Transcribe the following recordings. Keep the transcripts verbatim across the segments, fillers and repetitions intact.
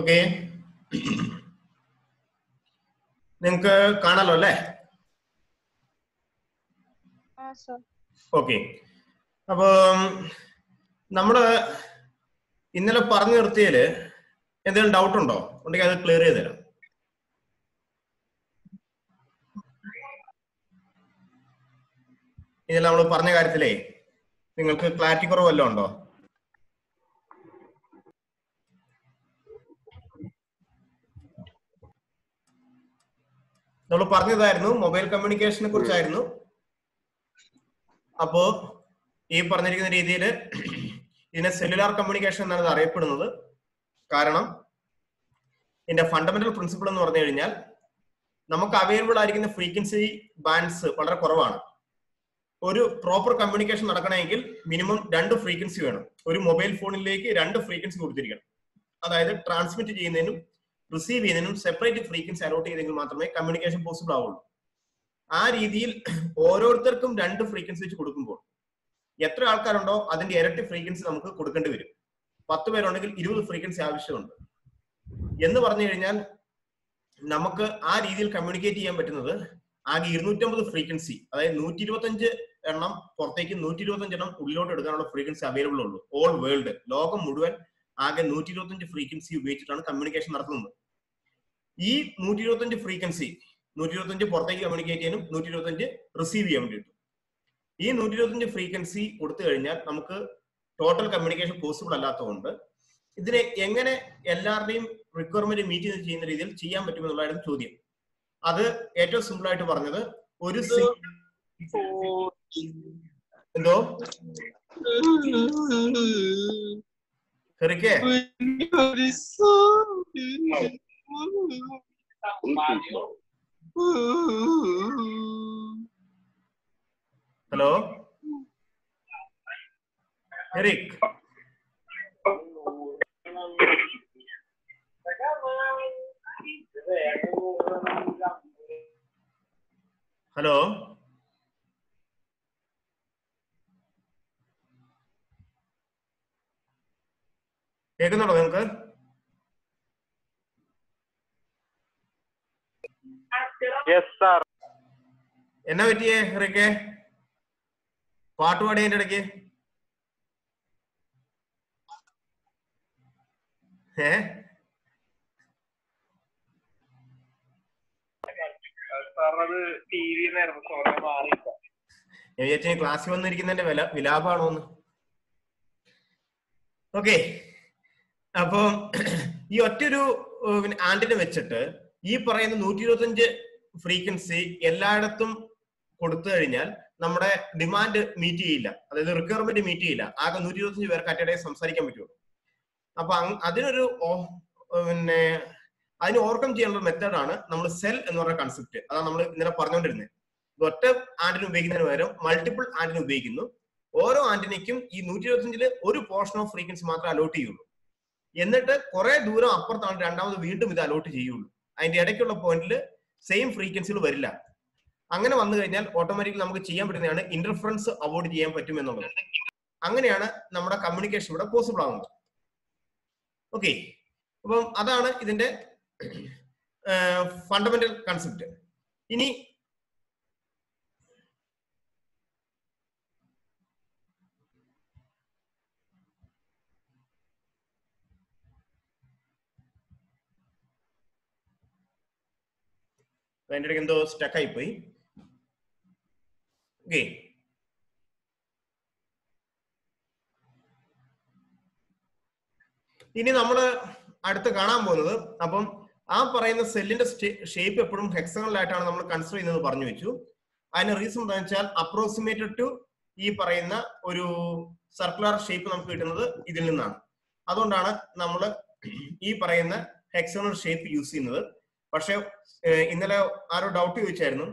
Okay. നിങ്ങൾക്ക് കാണാലോ അല്ലേ? ഓക്കെ, അപ്പൊ നമ്മള് ഇന്നലെ പറഞ്ഞു നിർത്തിയാല് എന്തെങ്കിലും ഡൗട്ട് ഉണ്ടോ? ഉണ്ടെങ്കിൽ അത് ക്ലിയർ ചെയ്ത് തരാം. ഇന്നലെ നമ്മൾ പറഞ്ഞ കാര്യത്തിലേ നിങ്ങൾക്ക് ക്ലാരിറ്റി കുറവ് വല്ലതും ഉണ്ടോ? നമ്മൾ പറഞ്ഞതായിരുന്നു മൊബൈൽ കമ്മ്യൂണിക്കേഷനെ കുറിച്ചായിരുന്നു. അപ്പോ ഈ പറഞ്ഞിരിക്കുന്ന രീതിയിൽ ഇതിനെ സെല്ലുലാർ കമ്മ്യൂണിക്കേഷൻ എന്നാണ് അറിയപ്പെടുന്നത്. കാരണം ഇതിന്റെ ഫണ്ടമെന്റൽ പ്രിൻസിപ്പിൾ എന്ന് പറഞ്ഞു കഴിഞ്ഞാൽ നമുക്ക് അവൈലബിൾ ആയിരിക്കുന്ന ഫ്രീക്വൻസി ബാൻഡ്സ് വളരെ കുറവാണ്. ഒരു പ്രോപ്പർ കമ്മ്യൂണിക്കേഷൻ നടക്കണമെങ്കിൽ മിനിമം രണ്ട് ഫ്രീക്വൻസി വേണം. ഒരു മൊബൈൽ ഫോണിലേക്ക് രണ്ട് ഫ്രീക്വൻസി കൊടുത്തിരിക്കണം. അതായത് ട്രാൻസ്മിറ്റ് ചെയ്യുന്നതിനും റിസീവ് ചെയ്യുന്നതിനും സെപ്പറേറ്റ് ഫ്രീക്വൻസി അലോട്ട് ചെയ്തെങ്കിൽ മാത്രമേ കമ്മ്യൂണിക്കേഷൻ പോസിബിൾ ആവുള്ളൂ. ആ രീതിയിൽ ഓരോരുത്തർക്കും രണ്ട് ഫ്രീക്വൻസി വെച്ച് കൊടുക്കുമ്പോൾ എത്ര ആൾക്കാരുണ്ടോ അതിന്റെ ഇരട്ടി ഫ്രീക്വൻസി നമുക്ക് കൊടുക്കേണ്ടി വരും. പത്ത് പേരുണ്ടെങ്കിൽ ഇരുപത് ഫ്രീക്വൻസി ആവശ്യമുണ്ട് എന്ന് പറഞ്ഞു കഴിഞ്ഞാൽ നമുക്ക് ആ രീതിയിൽ കമ്മ്യൂണിക്കേറ്റ് ചെയ്യാൻ പറ്റുന്നത് ആകെ ഇരുന്നൂറ്റമ്പത് ഫ്രീക്വൻസി, അതായത് നൂറ്റി ഇരുപത്തഞ്ച് എണ്ണം പുറത്തേക്ക് നൂറ്റി ഇരുപത്തഞ്ച് എണ്ണം ഉള്ളിലോട്ട് എടുക്കാനുള്ള ഫ്രീക്വൻസി അവൈലബിൾ ഉള്ളൂ. ഓൾ വേൾഡ്, ലോകം മുഴുവൻ ആകെ നൂറ്റി ഇരുപത്തഞ്ച് ഫ്രീക്വൻസി ഉപയോഗിച്ചിട്ടാണ് കമ്മ്യൂണിക്കേഷൻ നടത്തുന്നത്. ഈ നൂറ്റി ഇരുപത്തഞ്ച് ഫ്രീക്വൻസി നൂറ്റി ഇരുപത്തഞ്ച് പുറത്തേക്ക് കമ്മ്യൂണിക്കേറ്റ് ചെയ്യാനും നൂറ്റി ഇരുപത്തഞ്ച് റിസീവ് ചെയ്യാൻ വേണ്ടിയിട്ടും ഈ നൂറ്റി ഇരുപത്തഞ്ച് ഫ്രീക്വൻസി കൊടുത്തു കഴിഞ്ഞാൽ നമുക്ക് ടോട്ടൽ കമ്മ്യൂണിക്കേഷൻ പോസിബിൾ അല്ലാത്തതുകൊണ്ട് ഇതിനെ എങ്ങനെ എല്ലാവരുടെയും റിക്വയർമെന്റ് മീറ്റ് ചെയ്യുന്ന രീതിയിൽ ചെയ്യാൻ പറ്റുമെന്നുള്ളതായിരുന്നു ചോദ്യം. അത് ഏറ്റവും സിമ്പിൾ ആയിട്ട് പറഞ്ഞത് ഒരു എന്തോ ഹലോ ഹെറിക്, ഹലോ കേൾക്കുന്നുണ്ടോ നിങ്ങൾക്ക്? എന്നാ പറ്റിയേ ഹെറിക്? പാട്ട് പാടിയതിന്റെ ഇടയ്ക്ക് ഏ ക്ലാസ്സിൽ വന്നിരിക്കുന്നതിന്റെ വില വിലാപമാണോന്ന്. ഓക്കെ, അപ്പൊ ഈ ഒറ്റൊരു ആന്റിന വെച്ചിട്ട് ഈ പറയുന്ന നൂറ്റി ഇരുപത്തഞ്ച് ഫ്രീക്വൻസി എല്ലായിടത്തും കൊടുത്തു കഴിഞ്ഞാൽ നമ്മുടെ ഡിമാൻഡ് മീറ്റ് ചെയ്യില്ല, അതായത് റിക്വയർമെന്റ് മീറ്റ് ചെയ്യില്ല. ആകെ നൂറ്റി ഇരുപത്തഞ്ച് പേർക്ക് അറ്റ ടൈം സംസാരിക്കാൻ പറ്റുള്ളൂ. അപ്പൊ അതിനൊരു പിന്നെ അതിന് ഓവർകം ചെയ്യാനുള്ള മെത്തേഡാണ് നമ്മൾ സെൽ എന്ന് പറഞ്ഞ കൺസെപ്റ്റ്. അതാണ് നമ്മൾ ഇന്നലെ പറഞ്ഞുകൊണ്ടിരുന്നത്. ഒറ്റ ആന്റിന് ഉപയോഗിക്കുന്നതിന് പകരം മൾട്ടിപ്പിൾ ആന്റിന് ഉപയോഗിക്കുന്നു. ഓരോ ആന്റിനയ്ക്കും ഈ നൂറ്റി ഇരുപത്തിയഞ്ചില് ഒരു പോർഷൻ ഓഫ് ഫ്രീക്വൻസി മാത്രമേ അലോട്ട് ചെയ്യുള്ളൂ. എന്നിട്ട് കുറെ ദൂരം അപ്പുറത്താണ് രണ്ടാമത് വീണ്ടും ഇത് അലോട്ട് ചെയ്യുള്ളൂ. അതിന്റെ ഇടയ്ക്കുള്ള പോയിന്റിൽ സെയിം ഫ്രീക്വൻസികൾ വരില്ല. അങ്ങനെ വന്നു കഴിഞ്ഞാൽ ഓട്ടോമാറ്റിക്കലി നമുക്ക് ചെയ്യാൻ പറ്റുന്നതാണ് ഇന്റർഫറൻസ് അവോയ്ഡ് ചെയ്യാൻ പറ്റും എന്നുള്ളത്. അങ്ങനെയാണ് നമ്മുടെ കമ്മ്യൂണിക്കേഷൻ ഇവിടെ പോസിബിൾ ആവുന്നത്. ഓക്കെ, അപ്പം അതാണ് ഇതിന്റെ ഫണ്ടമെന്റൽ കൺസെപ്റ്റ്. ഇനി അതിൻ്റെ ഇടയ്ക്ക് എന്തോ സ്റ്റക്കായി പോയി. ഓക്കെ, ഇനി നമ്മള് അടുത്ത് കാണാൻ പോകുന്നത് അപ്പം ആ പറയുന്ന സെല്ലിന്റെ ഷേപ്പ് എപ്പോഴും ഹെക്സഗണലായിട്ടാണ് നമ്മൾ കൺസിഡർ ചെയ്യുന്നത് പറഞ്ഞു വെച്ചു. അതിന് റീസൺ എന്താ വെച്ചാൽ അപ്രോക്സിമേറ്റഡ് ടു ഈ പറയുന്ന ഒരു സർക്കുലർ ഷേപ്പ് നമുക്ക് കിട്ടുന്നത് ഇതിൽ നിന്നാണ്. അതുകൊണ്ടാണ് നമ്മൾ ഈ പറയുന്ന ഹെക്സഗണൽ ഷേപ്പ് യൂസ് ചെയ്യുന്നത്. പക്ഷെ ഇന്നലെ ആരോ ഡൗട്ട് ചോദിച്ചായിരുന്നു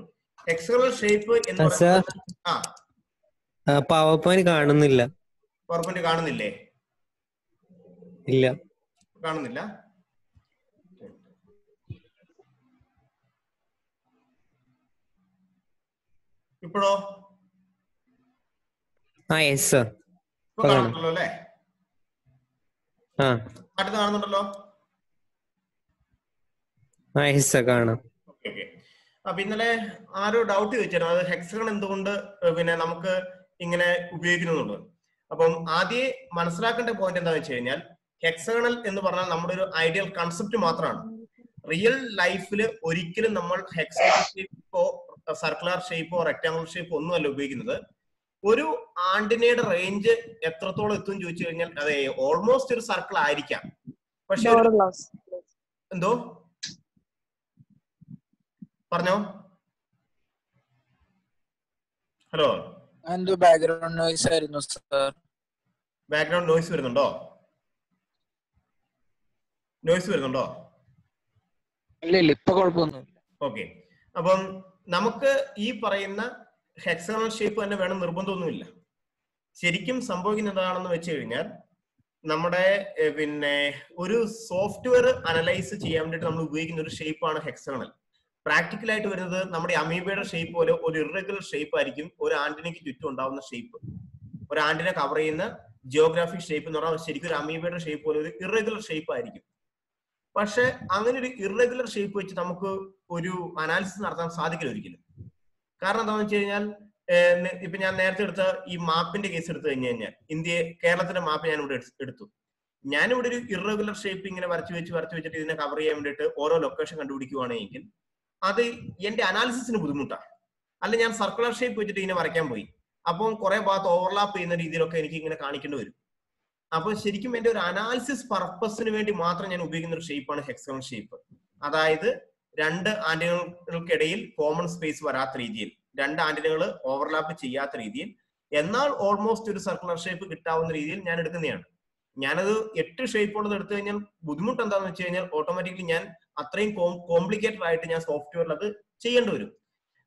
hexagonal shape എന്ന് പറഞ്ഞാൽ പവർ പോയിന്റ് കാണുന്നില്ല. പവർ പോയിന്റ് കാണുന്നില്ലേ? ഇല്ല, കാണുന്നില്ല. ഇപ്പോഴോ? ആ യെസ് സർ, ഇപ്പോ കാണുന്നുണ്ടല്ലോ അല്ലേ? ആ അടുത്ത കാണുന്നുണ്ടല്ലോ. ആ യെസ് സർ കാണാം. Okay okay. അപ്പോൾ ഇന്നലെ ആരോ ഡൗട്ട് ചോദിച്ചായിരുന്നു അത് ഹെക്സഗൺ എന്തുകൊണ്ട് പിന്നെ നമുക്ക് ഇങ്ങനെ ഉപയോഗിക്കുന്നുണ്ട്. അപ്പം ആദ്യം മനസ്സിലാക്കേണ്ട പോയിന്റ് എന്താണെന്ന് വെച്ച് കഴിഞ്ഞാൽ ഹെക്സഗണൽ എന്ന് പറഞ്ഞാൽ നമ്മുടെ ഒരു ഐഡിയൽ കൺസെപ്റ്റ് മാത്രമാണ്. റിയൽ ലൈഫിൽ ഒരിക്കലും നമ്മൾ ഹെക്സഗണൽ ഷേപ്പോ സർക്കുലർ ഷേപ്പോ റെക്ടാംഗുലർ ഷേപ്പോ ഒന്നും അല്ല ഉപയോഗിക്കുന്നത്. ഒരു ആന്റിനയുടെ റേഞ്ച് എത്രത്തോളം എത്തും ചോദിച്ചു കഴിഞ്ഞാൽ അതെ ഓൾമോസ്റ്റ് ഒരു സർക്കിൾ ആയിരിക്കാം, പക്ഷെ എന്തോ പറഞ്ഞോ. ഹലോ, എന്തോ ബാക്ക്ഗ്രൗണ്ട് നോയ്സ് ആയിരുന്നു സർ. ബാക്ക്ഗ്രൗണ്ട് നോയ്സ് വരുന്നുണ്ടോ? നോയ്സ് വരുന്നുണ്ടോ? ഇല്ല ഇല്ല, ഇപ്പോ കുഴപ്പമൊന്നുമില്ല. ഓക്കേ, അപ്പം നമുക്ക് ഈ പറയുന്ന ഹെക്സഗണൽ ഷേപ്പ് തന്നെ വേണം, നിർബന്ധമൊന്നുമില്ല. ശരിക്കും സംഭവിക്കുന്നത് എന്താണെന്ന് വെച്ച് കഴിഞ്ഞാൽ നമ്മുടെ പിന്നെ ഒരു സോഫ്റ്റ്വെയർ അനലൈസ് ചെയ്യാൻ വേണ്ടിയിട്ട് നമ്മൾ ഉപയോഗിക്കുന്ന ഒരു ഷേപ്പാണ് ഹെക്സഗണൽ. പ്രാക്ടിക്കലായിട്ട് വരുന്നത് നമ്മുടെ അമീബയുടെ ഷേപ്പ് പോലെ ഒരു ഇറഗുലർ ഷേപ്പ് ആയിരിക്കും ഒരു ആന്റിനയ്ക്ക് ചുറ്റും ഉണ്ടാവുന്ന ഷേപ്പ്. ഒരു ആന്റിനെ കവർ ചെയ്യുന്ന ജിയോഗ്രാഫിക് ഷേപ്പ് എന്ന് പറഞ്ഞാൽ ശരിക്കും ഒരു അമീബയുടെ ഷേപ്പ് പോലെ ഒരു ഇറഗുലർ ഷേപ്പ് ആയിരിക്കും. പക്ഷെ അങ്ങനെ ഒരു ഇറഗുലർ ഷേപ്പ് വെച്ച് നമുക്ക് ഒരു അനാലിസിസ് നടത്താൻ സാധിക്കില്ല ഒരിക്കലും. കാരണം എന്താണെന്ന് വെച്ച് കഴിഞ്ഞാൽ ഇപ്പൊ ഞാൻ നേരത്തെ എടുത്ത ഈ മാപ്പിന്റെ കേസ് എടുത്തു കഴിഞ്ഞു കഴിഞ്ഞാൽ ഇന്ത്യ കേരളത്തിന്റെ മാപ്പ് ഞാൻ ഇവിടെ എടുത്തു. ഞാനിവിടെ ഒരു ഇറഗുലർ ഷേപ്പ് ഇങ്ങനെ വരച്ചു വെച്ച് വരച്ചു വെച്ചിട്ട് ഇതിനെ കവർ ചെയ്യാൻ വേണ്ടിയിട്ട് ഓരോ ലൊക്കേഷൻ കണ്ടുപിടിക്കുകയാണെങ്കിൽ അത് എന്റെ അനാലിസിസിന് ബുദ്ധിമുട്ടാണ്. അല്ല ഞാൻ സർക്കുലർ ഷേപ്പ് വെച്ചിട്ട് ഇങ്ങനെ വരയ്ക്കാൻ പോയി അപ്പം കുറെ ഭാഗത്ത് ഓവർലാപ്പ് ചെയ്യുന്ന രീതിയിലൊക്കെ എനിക്ക് ഇങ്ങനെ കാണിക്കേണ്ടി വരും. അപ്പൊ ശരിക്കും എന്റെ ഒരു അനാലിസിസ് പർപ്പസിന് വേണ്ടി മാത്രം ഞാൻ ഉപയോഗിക്കുന്ന ഒരു ഷേപ്പാണ് ഹെക്സഗണൽ ഷേപ്പ്. അതായത് രണ്ട് ആന്റിനകൾക്കിടയിൽ കോമൺ സ്പേസ് വരാത്ത രീതിയിൽ, രണ്ട് ആന്റിനകൾ ഓവർലാപ്പ് ചെയ്യാത്ത രീതിയിൽ, എന്നാൽ ഓൾമോസ്റ്റ് ഒരു സർക്കുലർ ഷേപ്പ് കിട്ടാവുന്ന രീതിയിൽ ഞാൻ എടുക്കുന്നതാണ്. ഞാനത് എട്ട് ഷേപ്പ് ഉള്ളത് എടുത്തു കഴിഞ്ഞാൽ ബുദ്ധിമുട്ട് എന്താണെന്ന് വെച്ച് കഴിഞ്ഞാൽ ഓട്ടോമാറ്റിക്കലി ഞാൻ അത്രയും കോംപ്ലിക്കേറ്റഡ് ആയിട്ട് ഞാൻ സോഫ്റ്റ്വെയറിൽ അത് ചെയ്യേണ്ടി വരും.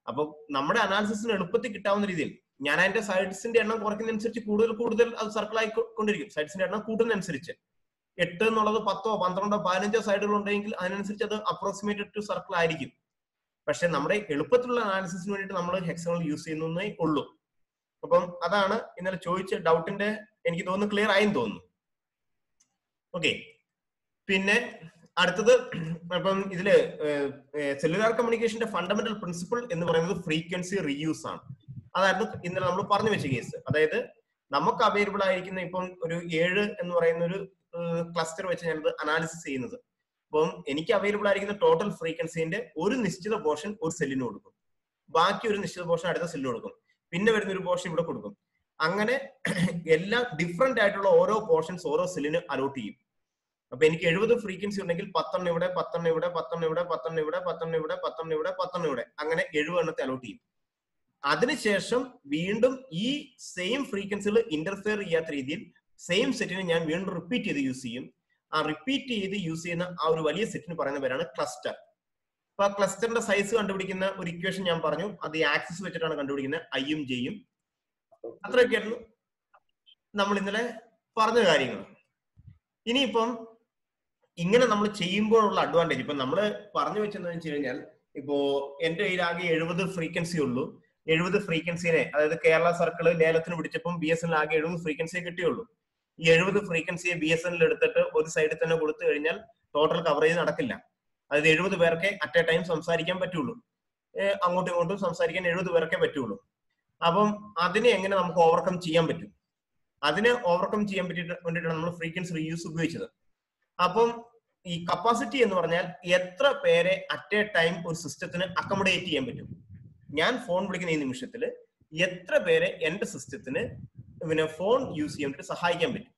അപ്പൊ നമ്മുടെ അനാലിസിസിന് എളുപ്പത്തിൽ കിട്ടാവുന്ന രീതിയിൽ ഞാൻ അതിന്റെ സൈഡ്സിന്റെ എണ്ണം കുറയ്ക്കുന്നതനുസരിച്ച് കൂടുതൽ കൂടുതൽ അത് സർക്കിൾ ആയിക്കൊണ്ടിരിക്കും. സൈഡ്സിന്റെ എണ്ണം കൂട്ടുന്നതനുസരിച്ച് എട്ട് എന്നുള്ളത് പത്തോ പന്ത്രണ്ടോ പതിനഞ്ചോ സൈഡുകൾ ഉണ്ടെങ്കിൽ അതിനനുസരിച്ച് അത് അപ്രോക്സിമേറ്റഡ് ടു സർക്കിൾ ആയിരിക്കും. പക്ഷെ നമ്മുടെ എളുപ്പത്തിലുള്ള അനാലിസിസിന് വേണ്ടിയിട്ട് നമ്മൾ ഹെക്സഗണൽ യൂസ് ചെയ്യുന്നേ ഉള്ളൂ. അപ്പം അതാണ് ഇന്നലെ ചോദിച്ച ഡൗട്ടിന്റെ, എനിക്ക് തോന്നുന്നു ക്ലിയർ ആയെന്ന് തോന്നുന്നു. ഓക്കെ, പിന്നെ അടുത്തത് ഇപ്പം ഇതില് സെല്ലുലാർ കമ്മ്യൂണിക്കേഷന്റെ ഫണ്ടമെന്റൽ പ്രിൻസിപ്പിൾ എന്ന് പറയുന്നത് ഫ്രീക്വൻസി റീയൂസ് ആണ്. അതായിരുന്നു ഇന്നലെ നമ്മൾ പറഞ്ഞു വെച്ച കേസ്. അതായത് നമുക്ക് അവൈലബിൾ ആയിരിക്കുന്ന ഇപ്പം ഒരു ഏഴ് എന്ന് പറയുന്ന ഒരു ക്ലസ്റ്റർ വെച്ച് ഞാനത് അനാലിസിസ് ചെയ്യുന്നത്. അപ്പം എനിക്ക് അവൈലബിൾ ആയിരിക്കുന്ന ടോട്ടൽ ഫ്രീക്വൻസിന്റെ ഒരു നിശ്ചിത പോർഷൻ ഒരു സെല്ലിന് കൊടുക്കും, ബാക്കി ഒരു നിശ്ചിത പോർഷൻ അടുത്ത സെല്ലിന് കൊടുക്കും, പിന്നെ വരുന്ന ഒരു പോർഷൻ ഇവിടെ കൊടുക്കും. അങ്ങനെ എല്ലാ ഡിഫറെന്റ് ആയിട്ടുള്ള ഓരോ പോർഷൻസ് ഓരോ സെല്ലിന് അലോട്ട് ചെയ്യും. അപ്പൊ എനിക്ക് എഴുപത് ഫ്രീക്വൻസി ഉണ്ടെങ്കിൽ പത്തെണ്ണം ഇവിടെ, പത്തെണ്ണം ഇവിടെ, പത്തെണ്ണം ഇവിടെ, പത്തെണ്ണം ഇവിടെ, പത്തെണ്ണം ഇവിടെ, പത്തെണ്ണം ഇവിടെ, പത്തെണ്ണം ഇവിടെ, അങ്ങനെ എഴുപതെണ്ണത്തെ അലോട്ട് ചെയ്യും. അതിനുശേഷം വീണ്ടും ഈ സെയിം ഫ്രീക്വൻസികൾ ഇന്റർഫിയർ ചെയ്യാത്ത രീതിയിൽ സെയിം സെറ്റിനെ ഞാൻ വീണ്ടും റിപ്പീറ്റ് ചെയ്ത് യൂസ് ചെയ്യും. ആ റിപ്പീറ്റ് ചെയ്ത് യൂസ് ചെയ്യുന്ന ആ ഒരു വലിയ സെറ്റിന് പറയുന്ന പേരാണ് ക്ലസ്റ്റർ. അപ്പൊ ആ ക്ലസ്റ്ററിന്റെ സൈസ് കണ്ടുപിടിക്കുന്ന ഒരു ഇക്വേഷൻ ഞാൻ പറഞ്ഞു, അത് ഈ ആക്സിസ് വെച്ചിട്ടാണ് കണ്ടുപിടിക്കുന്നത്, ഐയും ജെയും. അത്രയൊക്കെയായിരുന്നു നമ്മൾ ഇന്നലെ പറഞ്ഞ കാര്യങ്ങൾ. ഇനിയിപ്പം ഇങ്ങനെ നമ്മൾ ചെയ്യുമ്പോഴുള്ള അഡ്വാൻറ്റേജ് ഇപ്പൊ നമ്മൾ പറഞ്ഞു വെച്ചെന്ന് വെച്ച് കഴിഞ്ഞാൽ ഇപ്പോ എന്റെ കയ്യിലാകെ എഴുപത് ഫ്രീക്വൻസി ഉള്ളൂ. എഴുപത് ഫ്രീക്വൻസിനെ, അതായത് കേരള സർക്കിൾ ലേലത്തിന് പിടിച്ചപ്പം ബി എസ് എൻ ആകെ എഴുപത് ഫ്രീക്വൻസിയെ കിട്ടിയുള്ളൂ. ഈ എഴുപത് ഫ്രീക്വൻസിയെ ബി എസ് എൻ എടുത്തിട്ട് ഒരു സൈഡിൽ തന്നെ കൊടുത്തു കഴിഞ്ഞാൽ ടോട്ടൽ കവറേജ് നടക്കില്ല. അതായത് എഴുപത് പേർക്കേ അറ്റ് എ ടൈം സംസാരിക്കാൻ പറ്റുള്ളൂ, അങ്ങോട്ടും ഇങ്ങോട്ടും സംസാരിക്കാൻ എഴുപത് പേർക്കേ പറ്റുള്ളൂ. അപ്പം അതിനെ എങ്ങനെ നമുക്ക് ഓവർകം ചെയ്യാൻ പറ്റും? അതിനെ ഓവർകം ചെയ്യാൻ പറ്റി വേണ്ടിയിട്ടാണ് നമ്മൾ ഫ്രീക്വൻസി റീയൂസ് ഉപയോഗിച്ചത്. അപ്പം ഈ കപ്പാസിറ്റി എന്ന് പറഞ്ഞാൽ എത്ര പേരെ അറ്റ് എ ടൈം ഒരു സിസ്റ്റത്തിന് അക്കോമഡേറ്റ് ചെയ്യാൻ പറ്റും. ഞാൻ ഫോൺ വിളിക്കുന്ന ഈ നിമിഷത്തിൽ എത്ര പേരെ എൻ്റെ സിസ്റ്റത്തിന് പിന്നെ ഫോൺ യൂസ് ചെയ്യാൻ വേണ്ടി സഹായിക്കാൻ പറ്റും,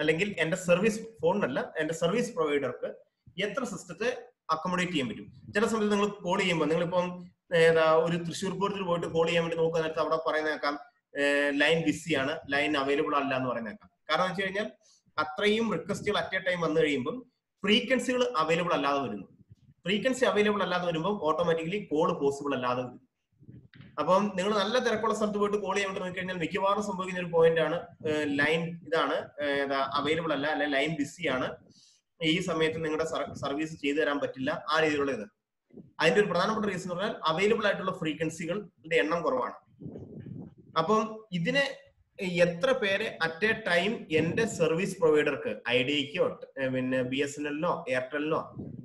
അല്ലെങ്കിൽ എൻ്റെ സർവീസ് ഫോണിനല്ല എൻ്റെ സർവീസ് പ്രൊവൈഡർക്ക് എത്ര സിസ്റ്റത്തെ അക്കോമഡേറ്റ് ചെയ്യാൻ പറ്റും. ചില സമയത്ത് നിങ്ങൾ കോൾ ചെയ്യുമ്പോൾ നിങ്ങളിപ്പം ഏതാ ഒരു തൃശ്ശൂർ പൂരത്തിൽ പോയിട്ട് കോൾ ചെയ്യാൻ വേണ്ടി നോക്കുക, നേരത്തെ അവിടെ പറയുന്നേക്കാം ലൈൻ ബിസിയാണ്, ലൈൻ അവൈലബിൾ അല്ല എന്ന് പറയുന്നേക്കാം. കാരണം എന്ന് വെച്ച് കഴിഞ്ഞാൽ അത്രയും റിക്വസ്റ്റുകൾ അറ്റ് എ ടൈം വന്നു കഴിയുമ്പം ഫ്രീക്വൻസികൾ അവൈലബിൾ അല്ലാതെ വരുന്നു. ഫ്രീക്വൻസി അവൈലബിൾ അല്ലാതെ വരുമ്പോൾ ഓട്ടോമാറ്റിക്കലി കോൾ പോസിബിൾ അല്ലാതെ വരും. അപ്പം നിങ്ങൾ നല്ല തിരക്കുള്ള സ്ഥലത്ത് പോയിട്ട് കോൾ ചെയ്യാൻ നോക്കി കഴിഞ്ഞാൽ മിക്കവാറും സംഭവിക്കുന്ന ഒരു പോയിന്റ് ആണ് ലൈൻ ഇതാണ് അവൈലബിൾ അല്ല, അല്ലെ ലൈൻ ബിസിയാണ്, ഈ സമയത്ത് നിങ്ങളുടെ സർവീസ് ചെയ്തു തരാൻ പറ്റില്ല, ആ രീതിയിലുള്ള ഇത്. അതിന്റെ ഒരു പ്രധാനപ്പെട്ട റീസൺ എന്ന് പറഞ്ഞാൽ അവൈലബിൾ ആയിട്ടുള്ള ഫ്രീക്വൻസികളുടെ എണ്ണം കുറവാണ്. അപ്പം ഇതിനെ എത്ര പേര് അറ്റ് എ ടൈം എന്റെ സർവീസ് പ്രൊവൈഡർക്ക് ഐഡിയക്കോ പിന്നെ ബി എസ് എൻ എല്ലിനോ എയർടെലിനോ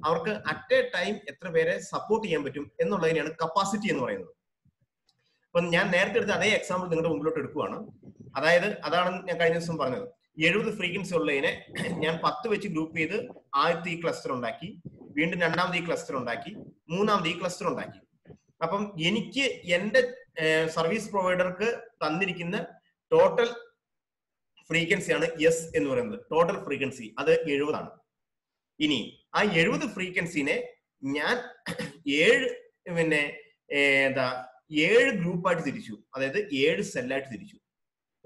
അവർക്ക് അറ്റ് എ ടൈം എത്ര പേരെ സപ്പോർട്ട് ചെയ്യാൻ പറ്റും എന്നുള്ളതിനാണ് കപ്പാസിറ്റി എന്ന് പറയുന്നത്. അപ്പം ഞാൻ നേരത്തെ എടുത്ത അതേ എക്സാമ്പിൾ നിങ്ങളുടെ മുമ്പിലോട്ട് എടുക്കുകയാണ്. അതായത് അതാണ് ഞാൻ കഴിഞ്ഞ ദിവസം പറഞ്ഞത്, എഴുപത് ഫ്രീക്വൻസി ഉള്ളതിനെ ഞാൻ പത്ത് വെച്ച് ഗ്രൂപ്പ് ചെയ്ത് ആദ്യത്തെ ഈ ക്ലസ്റ്റർ ഉണ്ടാക്കി, വീണ്ടും രണ്ടാമത് ഈ ക്ലസ്റ്റർ ഉണ്ടാക്കി, മൂന്നാമത് ഈ ക്ലസ്റ്റർ ഉണ്ടാക്കി. അപ്പം എനിക്ക് എന്റെ സർവീസ് പ്രൊവൈഡർക്ക് തന്നിരിക്കുന്ന ടോട്ടൽ ഫ്രീക്വൻസിയാണ് എസ് എന്ന് പറയുന്നത്. ടോട്ടൽ ഫ്രീക്വൻസി അത് എഴുപതാണ്. ഇനി ആ എഴുപത് ഫ്രീക്വൻസിനെ ഞാൻ ഏഴ് പിന്നെ എന്താ ഏഴ് ഗ്രൂപ്പായിട്ട് തിരിച്ചു, അതായത് ഏഴ് സെല്ലായിട്ട് തിരിച്ചു.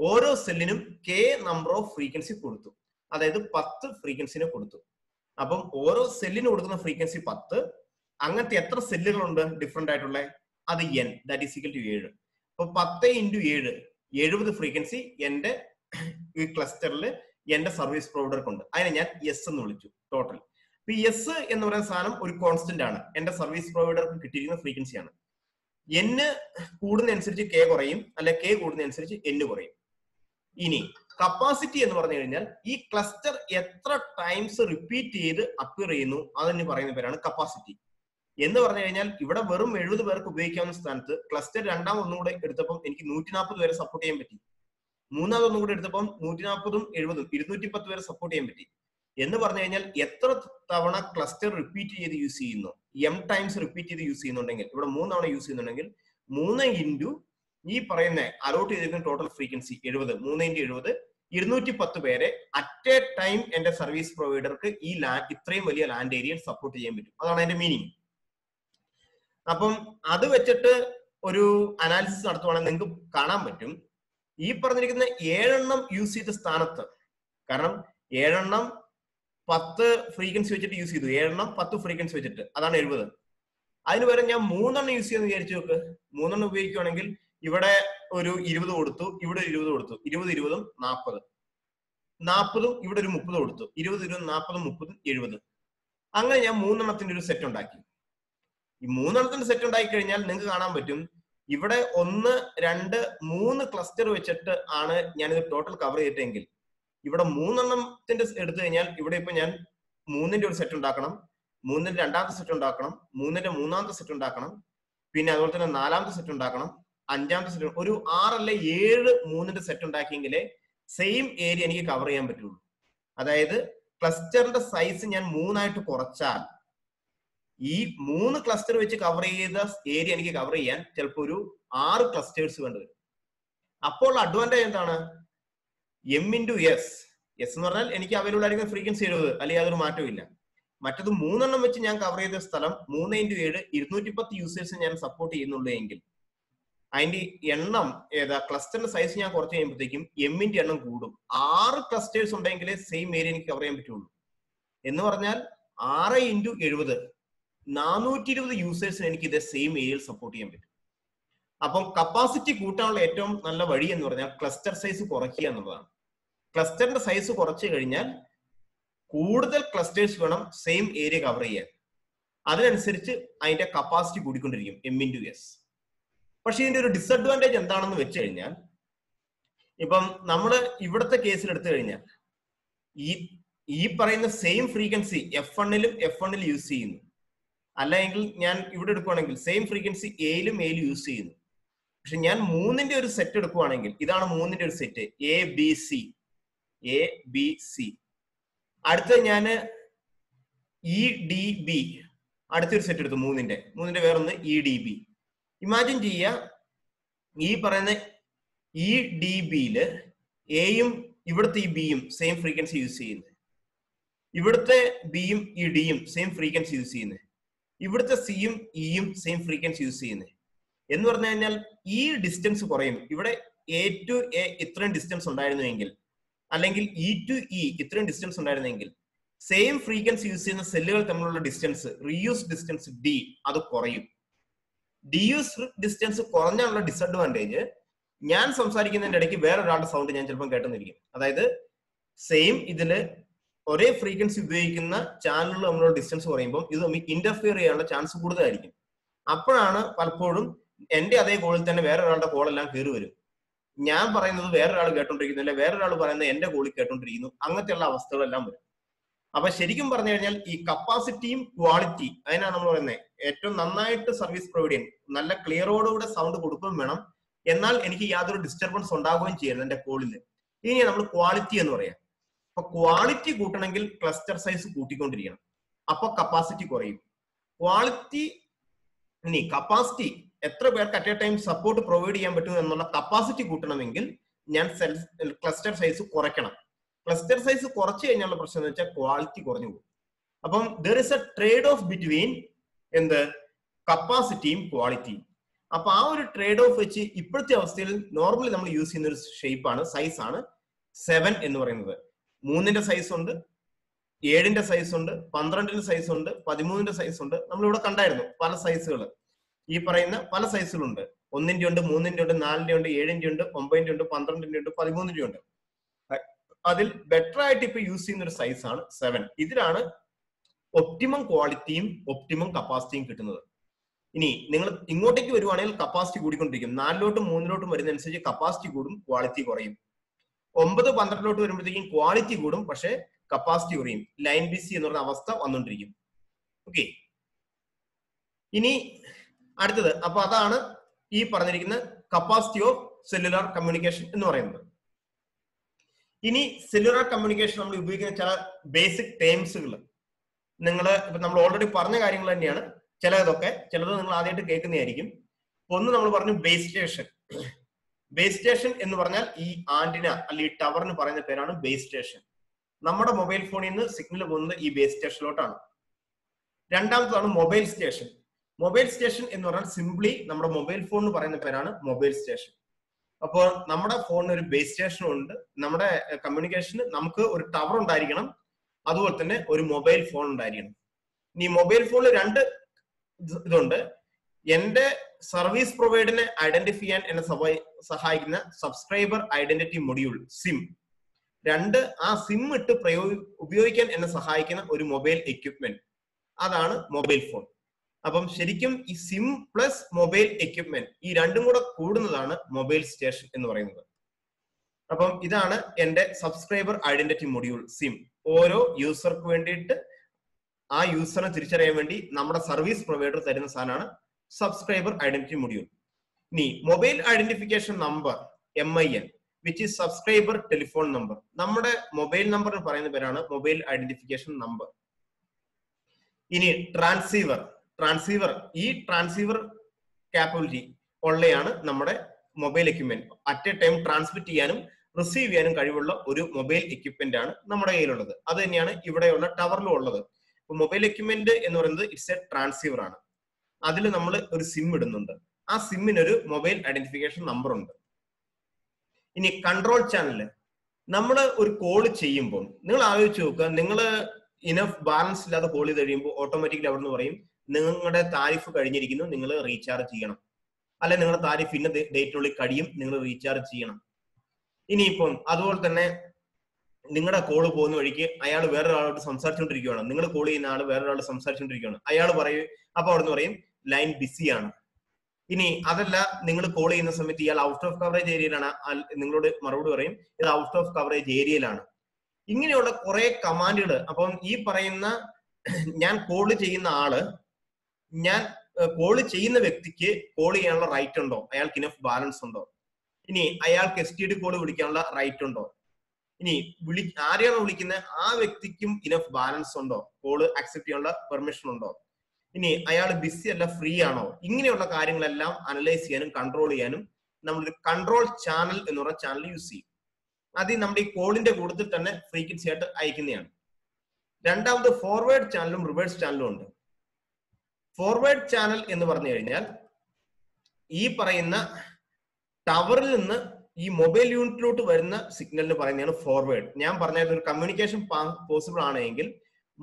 ഓരോ സെല്ലിനും കെ നമ്പർ ഓഫ് ഫ്രീക്വൻസി കൊടുത്തു, അതായത് പത്ത് ഫ്രീക്വൻസിനെ കൊടുത്തു. അപ്പം ഓരോ സെല്ലിന് കൊടുക്കുന്ന ഫ്രീക്വൻസി പത്ത്. അങ്ങനത്തെ എത്ര സെല്ലുകളുണ്ട് ഡിഫറെന്റ് ആയിട്ടുള്ള, അത് N, that is equal to ഏഴ്. അപ്പൊ പത്ത് ഇൻറ്റു ഏഴ്, എഴുപത് ഫ്രീക്വൻസി എന്റെ ഈ ക്ലസ്റ്ററിൽ എന്റെ സർവീസ് പ്രൊവൈഡർക്കുണ്ട്. അതിനെ ഞാൻ എസ് എന്ന് വിളിച്ചു ടോട്ടൽ. അപ്പൊ എസ് എന്ന് പറയുന്ന സാധനം ഒരു കോൺസ്റ്റന്റ് ആണ്, എന്റെ സർവീസ് പ്രൊവൈഡർക്ക് കിട്ടിയിരിക്കുന്ന ഫ്രീക്വൻസിയാണ്. എന്ന് കൂടുന്നതനുസരിച്ച് കെ കുറയും, അല്ലെ കെ കൂടുന്നതനുസരിച്ച് എന്ന് കുറയും. ഇനി കപ്പാസിറ്റി എന്ന് പറഞ്ഞു കഴിഞ്ഞാൽ ഈ ക്ലസ്റ്റർ എത്ര ടൈംസ് റിപ്പീറ്റ് ചെയ്ത് അപ്പിയർ ചെയ്യുന്നു അതെന്ന് പറയുന്ന പേരാണ് കപ്പാസിറ്റി എന്ന് പറഞ്ഞു കഴിഞ്ഞാൽ. ഇവിടെ വെറും എഴുപത് പേർക്ക് ഉപയോഗിക്കാവുന്ന സ്ഥാനത്ത് ക്ലസ്റ്റർ രണ്ടാം ഒന്നും കൂടെ എടുത്തപ്പോൾ എനിക്ക് നൂറ്റി നാൽപ്പത് പേരെ സപ്പോർട്ട് ചെയ്യാൻ പറ്റി, മൂന്നാമത് ഒന്നും കൂടെ എടുത്തപ്പോൾ നൂറ്റി നാൽപ്പതും എഴുപതും ഇരുന്നൂറ്റി പത്ത് പേരെ സപ്പോർട്ട് ചെയ്യാൻ പറ്റി. എന്ന് പറഞ്ഞു കഴിഞ്ഞാൽ എത്ര തവണ ക്ലസ്റ്റർ റിപ്പീറ്റ് ചെയ്ത് യൂസ് ചെയ്യുന്നു, എം ടൈംസ് റിപ്പീറ്റ് ചെയ്ത് യൂസ് ചെയ്യുന്നുണ്ടെങ്കിൽ, ഇവിടെ മൂന്ന് തവണ യൂസ് ചെയ്യുന്നുണ്ടെങ്കിൽ മൂന്ന് ഇൻറ്റു ഈ പറയുന്ന അലോട്ട് ചെയ്തിരിക്കുന്ന ടോട്ടൽ ഫ്രീക്വൻസി എഴുപത്, മൂന്ന് ഇൻറ്റു എഴുപത് ഇരുന്നൂറ്റി പത്ത് പേരെ അറ്റ് എ ടൈം എന്റെ സർവീസ് പ്രൊവൈഡർക്ക് ഈ ലാൻഡ് ഇത്രയും വലിയ ലാൻഡ് ഏരിയയിൽ സപ്പോർട്ട് ചെയ്യാൻ പറ്റും. അതാണ് അതിന്റെ മീനിങ്. അപ്പം അത് വെച്ചിട്ട് ഒരു അനാലിസിസ് നടത്തുവാണെങ്കിൽ നിങ്ങൾക്ക് കാണാൻ പറ്റും ഈ പറഞ്ഞിരിക്കുന്ന ഏഴെണ്ണം യൂസ് ചെയ്ത സ്ഥാനത്ത്, കാരണം ഏഴെണ്ണം പത്ത് ഫ്രീക്വൻസി വെച്ചിട്ട് യൂസ് ചെയ്തു, ഏഴെണ്ണം പത്ത് ഫ്രീക്വൻസി വെച്ചിട്ട്, അതാണ് എഴുപത്. അതിന് പകരം ഞാൻ മൂന്നെണ്ണം യൂസ് ചെയ്യുമെന്ന് വിചാരിച്ചു നോക്ക്. മൂന്നെണ്ണം ഉപയോഗിക്കുകയാണെങ്കിൽ ഇവിടെ ഒരു ഇരുപത് കൊടുത്തു, ഇവിടെ ഒരു ഇരുപത് കൊടുത്തു, ഇരുപത് ഇരുപതും നാൽപ്പത്, നാൽപ്പതും ഇവിടെ ഒരു മുപ്പത് കൊടുത്തു, ഇരുപത് ഇരുപതും നാൽപ്പതും മുപ്പതും എഴുപത്. അങ്ങനെ ഞാൻ മൂന്നെണ്ണത്തിന്റെ ഒരു സെറ്റ് ഉണ്ടാക്കി. ഈ മൂന്നെണ്ണത്തിന് സെറ്റ് ഉണ്ടായി കഴിഞ്ഞാൽ നിങ്ങൾക്ക് കാണാൻ പറ്റും ഇവിടെ ഒന്ന് രണ്ട് മൂന്ന് ക്ലസ്റ്റർ വെച്ചിട്ട് ആണ് ഞാനിത് ടോട്ടൽ കവർ ചെയ്തിട്ടെങ്കിൽ, ഇവിടെ മൂന്നെണ്ണത്തിന്റെ എടുത്തു കഴിഞ്ഞാൽ ഇവിടെ ഇപ്പൊ ഞാൻ മൂന്നിന്റെ ഒരു സെറ്റ് ഉണ്ടാക്കണം, മൂന്നിന്റെ രണ്ടാമത്തെ സെറ്റ് ഉണ്ടാക്കണം, മൂന്നിന്റെ മൂന്നാമത്തെ സെറ്റ് ഉണ്ടാക്കണം, പിന്നെ അതുപോലെ തന്നെ നാലാമത്തെ സെറ്റ് ഉണ്ടാക്കണം, അഞ്ചാമത്തെ സെറ്റ്, ഒരു ആറല്ല ഏഴ് മൂന്നിന്റെ സെറ്റ് ഉണ്ടാക്കിയെങ്കിലേ സെയിം ഏരിയ എനിക്ക് കവർ ചെയ്യാൻ പറ്റുള്ളൂ. അതായത് ക്ലസ്റ്ററിന്റെ സൈസ് ഞാൻ മൂന്നായിട്ട് കുറച്ചാൽ ഈ മൂന്ന് ക്ലസ്റ്റർ വെച്ച് കവർ ചെയ്ത ഏരിയ എനിക്ക് കവർ ചെയ്യാൻ ചിലപ്പോൾ ഒരു ആറ് ക്ലസ്റ്റേഴ്സ് വേണ്ടിവരും. അപ്പോൾ അഡ്വാൻറ്റേജ് എന്താണ്? M into S. എസ് എന്ന് പറഞ്ഞാൽ എനിക്ക് അവൈലബിൾ ആയിരിക്കുന്ന ഫ്രീക്വൻസി എഴുപത്, അല്ലെങ്കിൽ അതൊരു മാറ്റമില്ല. മറ്റത് മൂന്നെണ്ണം വെച്ച് ഞാൻ കവർ ചെയ്ത സ്ഥലം മൂന്ന് ഇൻറ്റു ഏഴ് ഇരുന്നൂറ്റി പത്ത് യൂസേഴ്സ് ഞാൻ സപ്പോർട്ട് ചെയ്യുന്നുള്ളൂ എങ്കിൽ അതിന്റെ എണ്ണം ഏതാ ക്ലസ്റ്ററിന്റെ സൈസ് ഞാൻ കുറച്ച് കഴിയുമ്പോഴത്തേക്കും എമ്മിന്റെ എണ്ണം കൂടും. ആറ് ക്ലസ്റ്റേഴ്സ് ഉണ്ടെങ്കിലേ സെയിം ഏരിയ എനിക്ക് കവർ ചെയ്യാൻ പറ്റുള്ളൂ. എന്ന് പറഞ്ഞാൽ ആറ് ഇൻറ്റു എഴുപത് നാനൂറ്റി ഇരുപത് യൂസേഴ്സിന് എനിക്ക് ഇതേ സെയിം ഏരിയയിൽ സപ്പോർട്ട് ചെയ്യാൻ പറ്റും. അപ്പം കപ്പാസിറ്റി കൂട്ടാനുള്ള ഏറ്റവും നല്ല വഴി എന്ന് പറഞ്ഞാൽ ക്ലസ്റ്റർ സൈസ് കുറയ്ക്കുക എന്നുള്ളതാണ്. ക്ലസ്റ്ററിന്റെ സൈസ് കുറച്ചു കഴിഞ്ഞാൽ കൂടുതൽ ക്ലസ്റ്റേഴ്സ് വേണം സെയിം ഏരിയ കവർ ചെയ്യാൻ. അതിനനുസരിച്ച് അതിന്റെ കപ്പാസിറ്റി കൂടിക്കൊണ്ടിരിക്കും, എം ഇൻറ്റു എസ്. പക്ഷെ ഇതിന്റെ ഒരു ഡിസഡ്വാൻറ്റേജ് എന്താണെന്ന് വെച്ച് കഴിഞ്ഞാൽ, ഇപ്പം നമ്മൾ ഇവിടുത്തെ കേസിൽ എടുത്തു കഴിഞ്ഞാൽ ഈ ഈ പറയുന്ന സെയിം ഫ്രീക്വൻസി എഫ് വണ്ണിലും എഫ് വണ്ണിൽ യൂസ് ചെയ്യുന്നു, അല്ലെങ്കിൽ ഞാൻ ഇവിടെ എടുക്കുവാണെങ്കിൽ സെയിം ഫ്രീക്വൻസി എയിലും എയിലും യൂസ് ചെയ്യുന്നു. പക്ഷെ ഞാൻ മൂന്നിന്റെ ഒരു സെറ്റ് എടുക്കുവാണെങ്കിൽ ഇതാണ് മൂന്നിന്റെ ഒരു set A B C, A B C. അടുത്ത ഞാൻ ഇ ഡി ബി, അടുത്തൊരു സെറ്റ് എടുത്തു മൂന്നിന്റെ, മൂന്നിന്റെ വേറൊന്ന് ഇ ഡി ബി. ഇമാജിൻ ചെയ്യുക ഈ പറയുന്ന ഇ ഡി ബിയില് എയും ഇവിടുത്തെ ഈ ബിയും സെയിം ഫ്രീക്വൻസി യൂസ് ചെയ്യുന്നത്, ഇവിടുത്തെ ബിയും ഇ ഡിയും സെയിം ഫ്രീക്വൻസി യൂസ് ചെയ്യുന്നത്, ഇവിടുത്തെ സിയും ഇയും സെയിം ഫ്രീക്വൻസി യൂസ് ചെയ്യുന്നത്. എന്ന് പറഞ്ഞു കഴിഞ്ഞാൽ ഈ ഡിസ്റ്റൻസ് കുറയും. ഇവിടെ എ ടു എ ഇത്രയും ഡിസ്റ്റൻസ് ഉണ്ടായിരുന്നുവെങ്കിൽ, അല്ലെങ്കിൽ ഇ ടു ഇ ഇത്രയും ഡിസ്റ്റൻസ് ഉണ്ടായിരുന്നെങ്കിൽ സെയിം ഫ്രീക്വൻസി യൂസ് ചെയ്യുന്ന സെല്ലുകൾ തമ്മിലുള്ള ഡിസ്റ്റൻസ്, റീയൂസ് ഡിസ്റ്റൻസ് ഡി, അത് കുറയും. Deus distance korunanla disadvantage. Yan samsarikinin dediği where rada sound yan çırpan getten diyeceğim. Adayda same idile oraya frequency uygulayan channel amro distance orayım bom. İzom interfere yanla chance kurda diyeceğim. Apın ana parpodum endi adayı golden where rada golden lan kırı veriyor. Yan parayında where rada getten diyeceğim. Where rada parayında endi golden getten diyeceğim. Angat yalla vasıtalar lan böyle. Ama şerikim parayında yani i capacity, quality. Aynen amro orayne. Etto nanna etto service provision. Nalla clear orada sound kurduğum benim. Enal eniki yadır disturbance undaagum cheyirunnu ende callil. Ini nammal quality ennu paraya. Appo quality kootanengil cluster size kootikondirikkanam. Appo capacity korayum. Quality ini capacity etra perk at a time support provide cheyan pattum ennulla capacity kootanamengil njan cluster size korakkanam. Cluster size korachu kennalla prashnam ennu vecha quality kornu pogum. Appo there is a trade off between in the capacity and quality. Apa a oru trade off vechi ippurthe avasthayil normally nammal use cheyyunna oru shape aanu size aanu seven ennu parayunnathu three inde size undu seven inde size undu twelve inde size undu thirteen inde size undu nammal ivda kandayirunnu pala sizegal ee parayunna pala sizegal undu one inde undu three inde undu four inde undu seven inde undu nine inde undu twelve inde undu thirteen inde undu adil better aayittu ipo use cheyyunna oru size aanu seven idilaanu optimum quality um optimum capacity um kittunnathu. İni, നിങ്ങൾ ഇങ്ങോട്ടേക്ക് വരുവാണെങ്കിൽ capacity കൂടിക്കൊണ്ടിരിക്കും. നാലിലോട്ടും മൂന്നിലോട്ടും വരുന്നതനുസരിച്ച് capacity കൂടും, quality കുറയും. ഒമ്പത് പന്ത്രണ്ടിലോട്ട് വരുമ്പോഴത്തേക്കും ക്വാളിറ്റി കൂടും, പക്ഷേ കപ്പാസിറ്റി കുറയും. ലൈൻ ബിസി എന്ന ഒരു അവസ്ഥ വന്നുകൊണ്ടിരിക്കും. ഓക്കേ. ഇനി അടുത്തത് അപ്പോൾ അതാണ് ഈ പറഞ്ഞിരിക്കുന്ന കപ്പാസിറ്റി ഓഫ് സെല്ലുലാർ കമ്മ്യൂണിക്കേഷൻ എന്ന് പറയുന്നത്. ഇനി സെല്ലുലാർ കമ്മ്യൂണിക്കേഷൻ നമ്മൾ ഉപയോഗിക്കുന്ന ചില ബേസിക് ടേംസുകൾ നിങ്ങൾ ഇപ്പോൾ നമ്മൾ ഓൾറെഡി പറഞ്ഞ കാര്യങ്ങൾ തന്നെയാണ്. ചിലതൊക്കെ ചിലത് നിങ്ങൾ ആദ്യമായിട്ട് കേൾക്കുന്നതായിരിക്കും. ഒന്ന് നമ്മൾ പറഞ്ഞു ബേസ് സ്റ്റേഷൻ. ബേസ് സ്റ്റേഷൻ എന്ന് പറഞ്ഞാൽ ഈ ആന്റിന അല്ലെങ്കിൽ ടവറിന് പറയുന്ന പേരാണ് ബേസ് സ്റ്റേഷൻ. നമ്മുടെ മൊബൈൽ ഫോണിൽ നിന്ന് സിഗ്നൽ പോകുന്നത് ഈ ബേസ് സ്റ്റേഷനിലോട്ടാണ്. രണ്ടാമത്തേതാണ് മൊബൈൽ സ്റ്റേഷൻ. മൊബൈൽ സ്റ്റേഷൻ എന്ന് പറഞ്ഞാൽ സിംപ്ലി നമ്മുടെ മൊബൈൽ ഫോണിന് പറയുന്ന പേരാണ് മൊബൈൽ സ്റ്റേഷൻ. അപ്പോൾ നമ്മുടെ ഫോണിന് ഒരു ബേസ് സ്റ്റേഷൻ ഉണ്ട്. നമ്മുടെ കമ്മ്യൂണിക്കേഷന് നമുക്ക് ഒരു ടവർ ഉണ്ടായിരിക്കണം, അതുപോലെ തന്നെ ഒരു മൊബൈൽ ഫോൺ ഉണ്ടായിരിക്കണം. ഈ മൊബൈൽ ഫോണിൽ രണ്ട് ഇതുണ്ട്. എന്റെ സർവീസ് പ്രൊവൈഡറിനെ ഐഡന്റിഫൈ ചെയ്യാൻ എന്നെ സഹായിക്കുന്ന സബ്സ്ക്രൈബർ ഐഡന്റിറ്റി മൊഡ്യൂൾ സിം. രണ്ട്, ആ സിം ഇട്ട് ഉപയോഗിക്കാൻ എന്നെ സഹായിക്കുന്ന ഒരു മൊബൈൽ എക്യുപ്മെന്റ്, അതാണ് മൊബൈൽ ഫോൺ. അപ്പം ശരിക്കും ഈ സിം പ്ലസ് മൊബൈൽ എക്യുപ്മെന്റ് ഈ രണ്ടും കൂടെ കൂടുന്നതാണ് മൊബൈൽ സ്റ്റേഷൻ എന്ന് പറയുന്നത്. അപ്പം ഇതാണ് എന്റെ സബ്സ്ക്രൈബർ ഐഡന്റിറ്റി മൊഡ്യൂൾ സിം. ഓരോ യൂസർക്ക് വേണ്ടിയിട്ട് ആ യൂസറിനെ തിരിച്ചറിയാൻ വേണ്ടി നമ്മുടെ സർവീസ് പ്രൊവൈഡർ തരുന്ന സാധനമാണ് സബ്സ്ക്രൈബർ ഐഡന്റിറ്റി മൊഡ്യൂൾ. ഇനി mobile identification number M I N which is subscriber telephone number. നമ്മുടെ മൊബൈൽ നമ്പറിന് പറയുന്ന പേരാണ് മൊബൈൽ ഐഡന്റിഫിക്കേഷൻ നമ്പർ. ഇനി ട്രാൻസീവർ ട്രാൻസീവർ ഈ ട്രാൻസീവർ കാപ്പബിലിറ്റി ഉള്ളതാണ് നമ്മുടെ mobile equipment. At a time transmit ചെയ്യാനും റിസീവ് ചെയ്യാനും കഴിവുള്ള ഒരു മൊബൈൽ എക്യുപ്മെന്റ് ആണ് നമ്മുടെ കയ്യിലുള്ളത്. അത് തന്നെയാണ് ഇവിടെയുള്ള ടവറിലും ഉള്ളത്. മൊബൈൽ എക്യുപ്മെന്റ് എന്ന് പറയുന്നത് ഇറ്റ്സ് എ ട്രാൻസീവർ ആണ്. അതിൽ നമ്മൾ ഒരു സിം ഇടുന്നുണ്ട്. ആ സിമ്മിനൊരു മൊബൈൽ ഐഡന്റിഫിക്കേഷൻ നമ്പർ ഉണ്ട്. ഇനി കൺട്രോൾ ചാനൽ. നമ്മൾ ഒരു കോൾ ചെയ്യുമ്പോൾ നിങ്ങൾ ആലോചിച്ച് നോക്കുക, നിങ്ങൾ ഇനഫ് ബാലൻസ് ഇല്ലാതെ കോൾ ചെയ്ത് കഴിയുമ്പോൾ ഓട്ടോമാറ്റിക്കലി അവിടെ നിന്ന് പറയും നിങ്ങളുടെ താരിഫ് കഴിഞ്ഞിരിക്കുന്നു, നിങ്ങൾ റീചാർജ് ചെയ്യണം, അല്ലെ നിങ്ങളുടെ താരിഫ് ഇന്ന ഡേറ്റിനുള്ളിൽ കഴിയും, നിങ്ങൾ റീചാർജ് ചെയ്യണം. ഇനിയിപ്പം അതുപോലെ തന്നെ നിങ്ങളുടെ കോള് പോകുന്ന വഴിക്ക് അയാൾ വേറൊരാളോട് സംസാരിച്ചുകൊണ്ടിരിക്കുകയാണ്, നിങ്ങൾ കോൾ ചെയ്യുന്ന ആൾ വേറൊരാളോട് സംസാരിച്ചുകൊണ്ടിരിക്കുകയാണ്, അയാൾ പറയും, അപ്പൊ അവിടുന്ന് പറയും ലൈൻ ബിസിയാണ്. ഇനി അതല്ല, നിങ്ങൾ കോൾ ചെയ്യുന്ന സമയത്ത് ഇയാൾ ഔട്ട് ഓഫ് കവറേജ് ഏരിയയിലാണ്, നിങ്ങളോട് മറുപടി പറയും ഇത് ഔട്ട് ഓഫ് കവറേജ് ഏരിയയിലാണ്. ഇങ്ങനെയുള്ള കുറെ കമാൻഡുകൾ. അപ്പം ഈ പറയുന്ന ഞാൻ കോള് ചെയ്യുന്ന ആള്, ഞാൻ കോള് ചെയ്യുന്ന വ്യക്തിക്ക് കോൾ ചെയ്യാനുള്ള റൈറ്റ് ഉണ്ടോ? അയാൾക്ക് ഇനഫ് ബാലൻസ് ഉണ്ടോ? ഇനി അയാൾക്ക് എസ് ടി ഡി കോള് വിളിക്കാനുള്ള റൈറ്റ് ഉണ്ടോ? ഇനി വിളി ആരെയാണ് വിളിക്കുന്നത്, ആ വ്യക്തിക്കും ഇനഫ് ബാലൻസ് ഉണ്ടോ? കോള് ആക്സെപ്റ്റ് ചെയ്യാനുള്ള പെർമിഷൻ ഉണ്ടോ? ഇനി അയാൾ ബിസി അല്ല, ഫ്രീ ആണോ? ഇങ്ങനെയുള്ള കാര്യങ്ങളെല്ലാം അനലൈസ് ചെയ്യാനും കൺട്രോൾ ചെയ്യാനും നമ്മളൊരു കൺട്രോൾ ചാനൽ എന്ന് പറഞ്ഞ ചാനൽ യൂസ് ചെയ്യും. അത് നമ്മുടെ ഈ കോളിന്റെ കൂടുതൽ തന്നെ ഫ്രീക്വൻസി ആയിട്ട് അയക്കുന്നതാണ്. രണ്ടാമത് ഫോർവേഡ് ചാനലും റിവേഴ്സ് ചാനലും ഉണ്ട്. ഫോർവേഡ് ചാനൽ എന്ന് പറഞ്ഞു കഴിഞ്ഞാൽ ഈ പറയുന്ന ടവറിൽ നിന്ന് ഈ മൊബൈൽ യൂണിറ്റിലോട്ട് വരുന്ന സിഗ്നലിന് പറയുന്നതാണ് ഫോർവേഡ്. ഞാൻ പറഞ്ഞായിരുന്നു ഒരു കമ്മ്യൂണിക്കേഷൻ പോസിബിൾ ആണെങ്കിൽ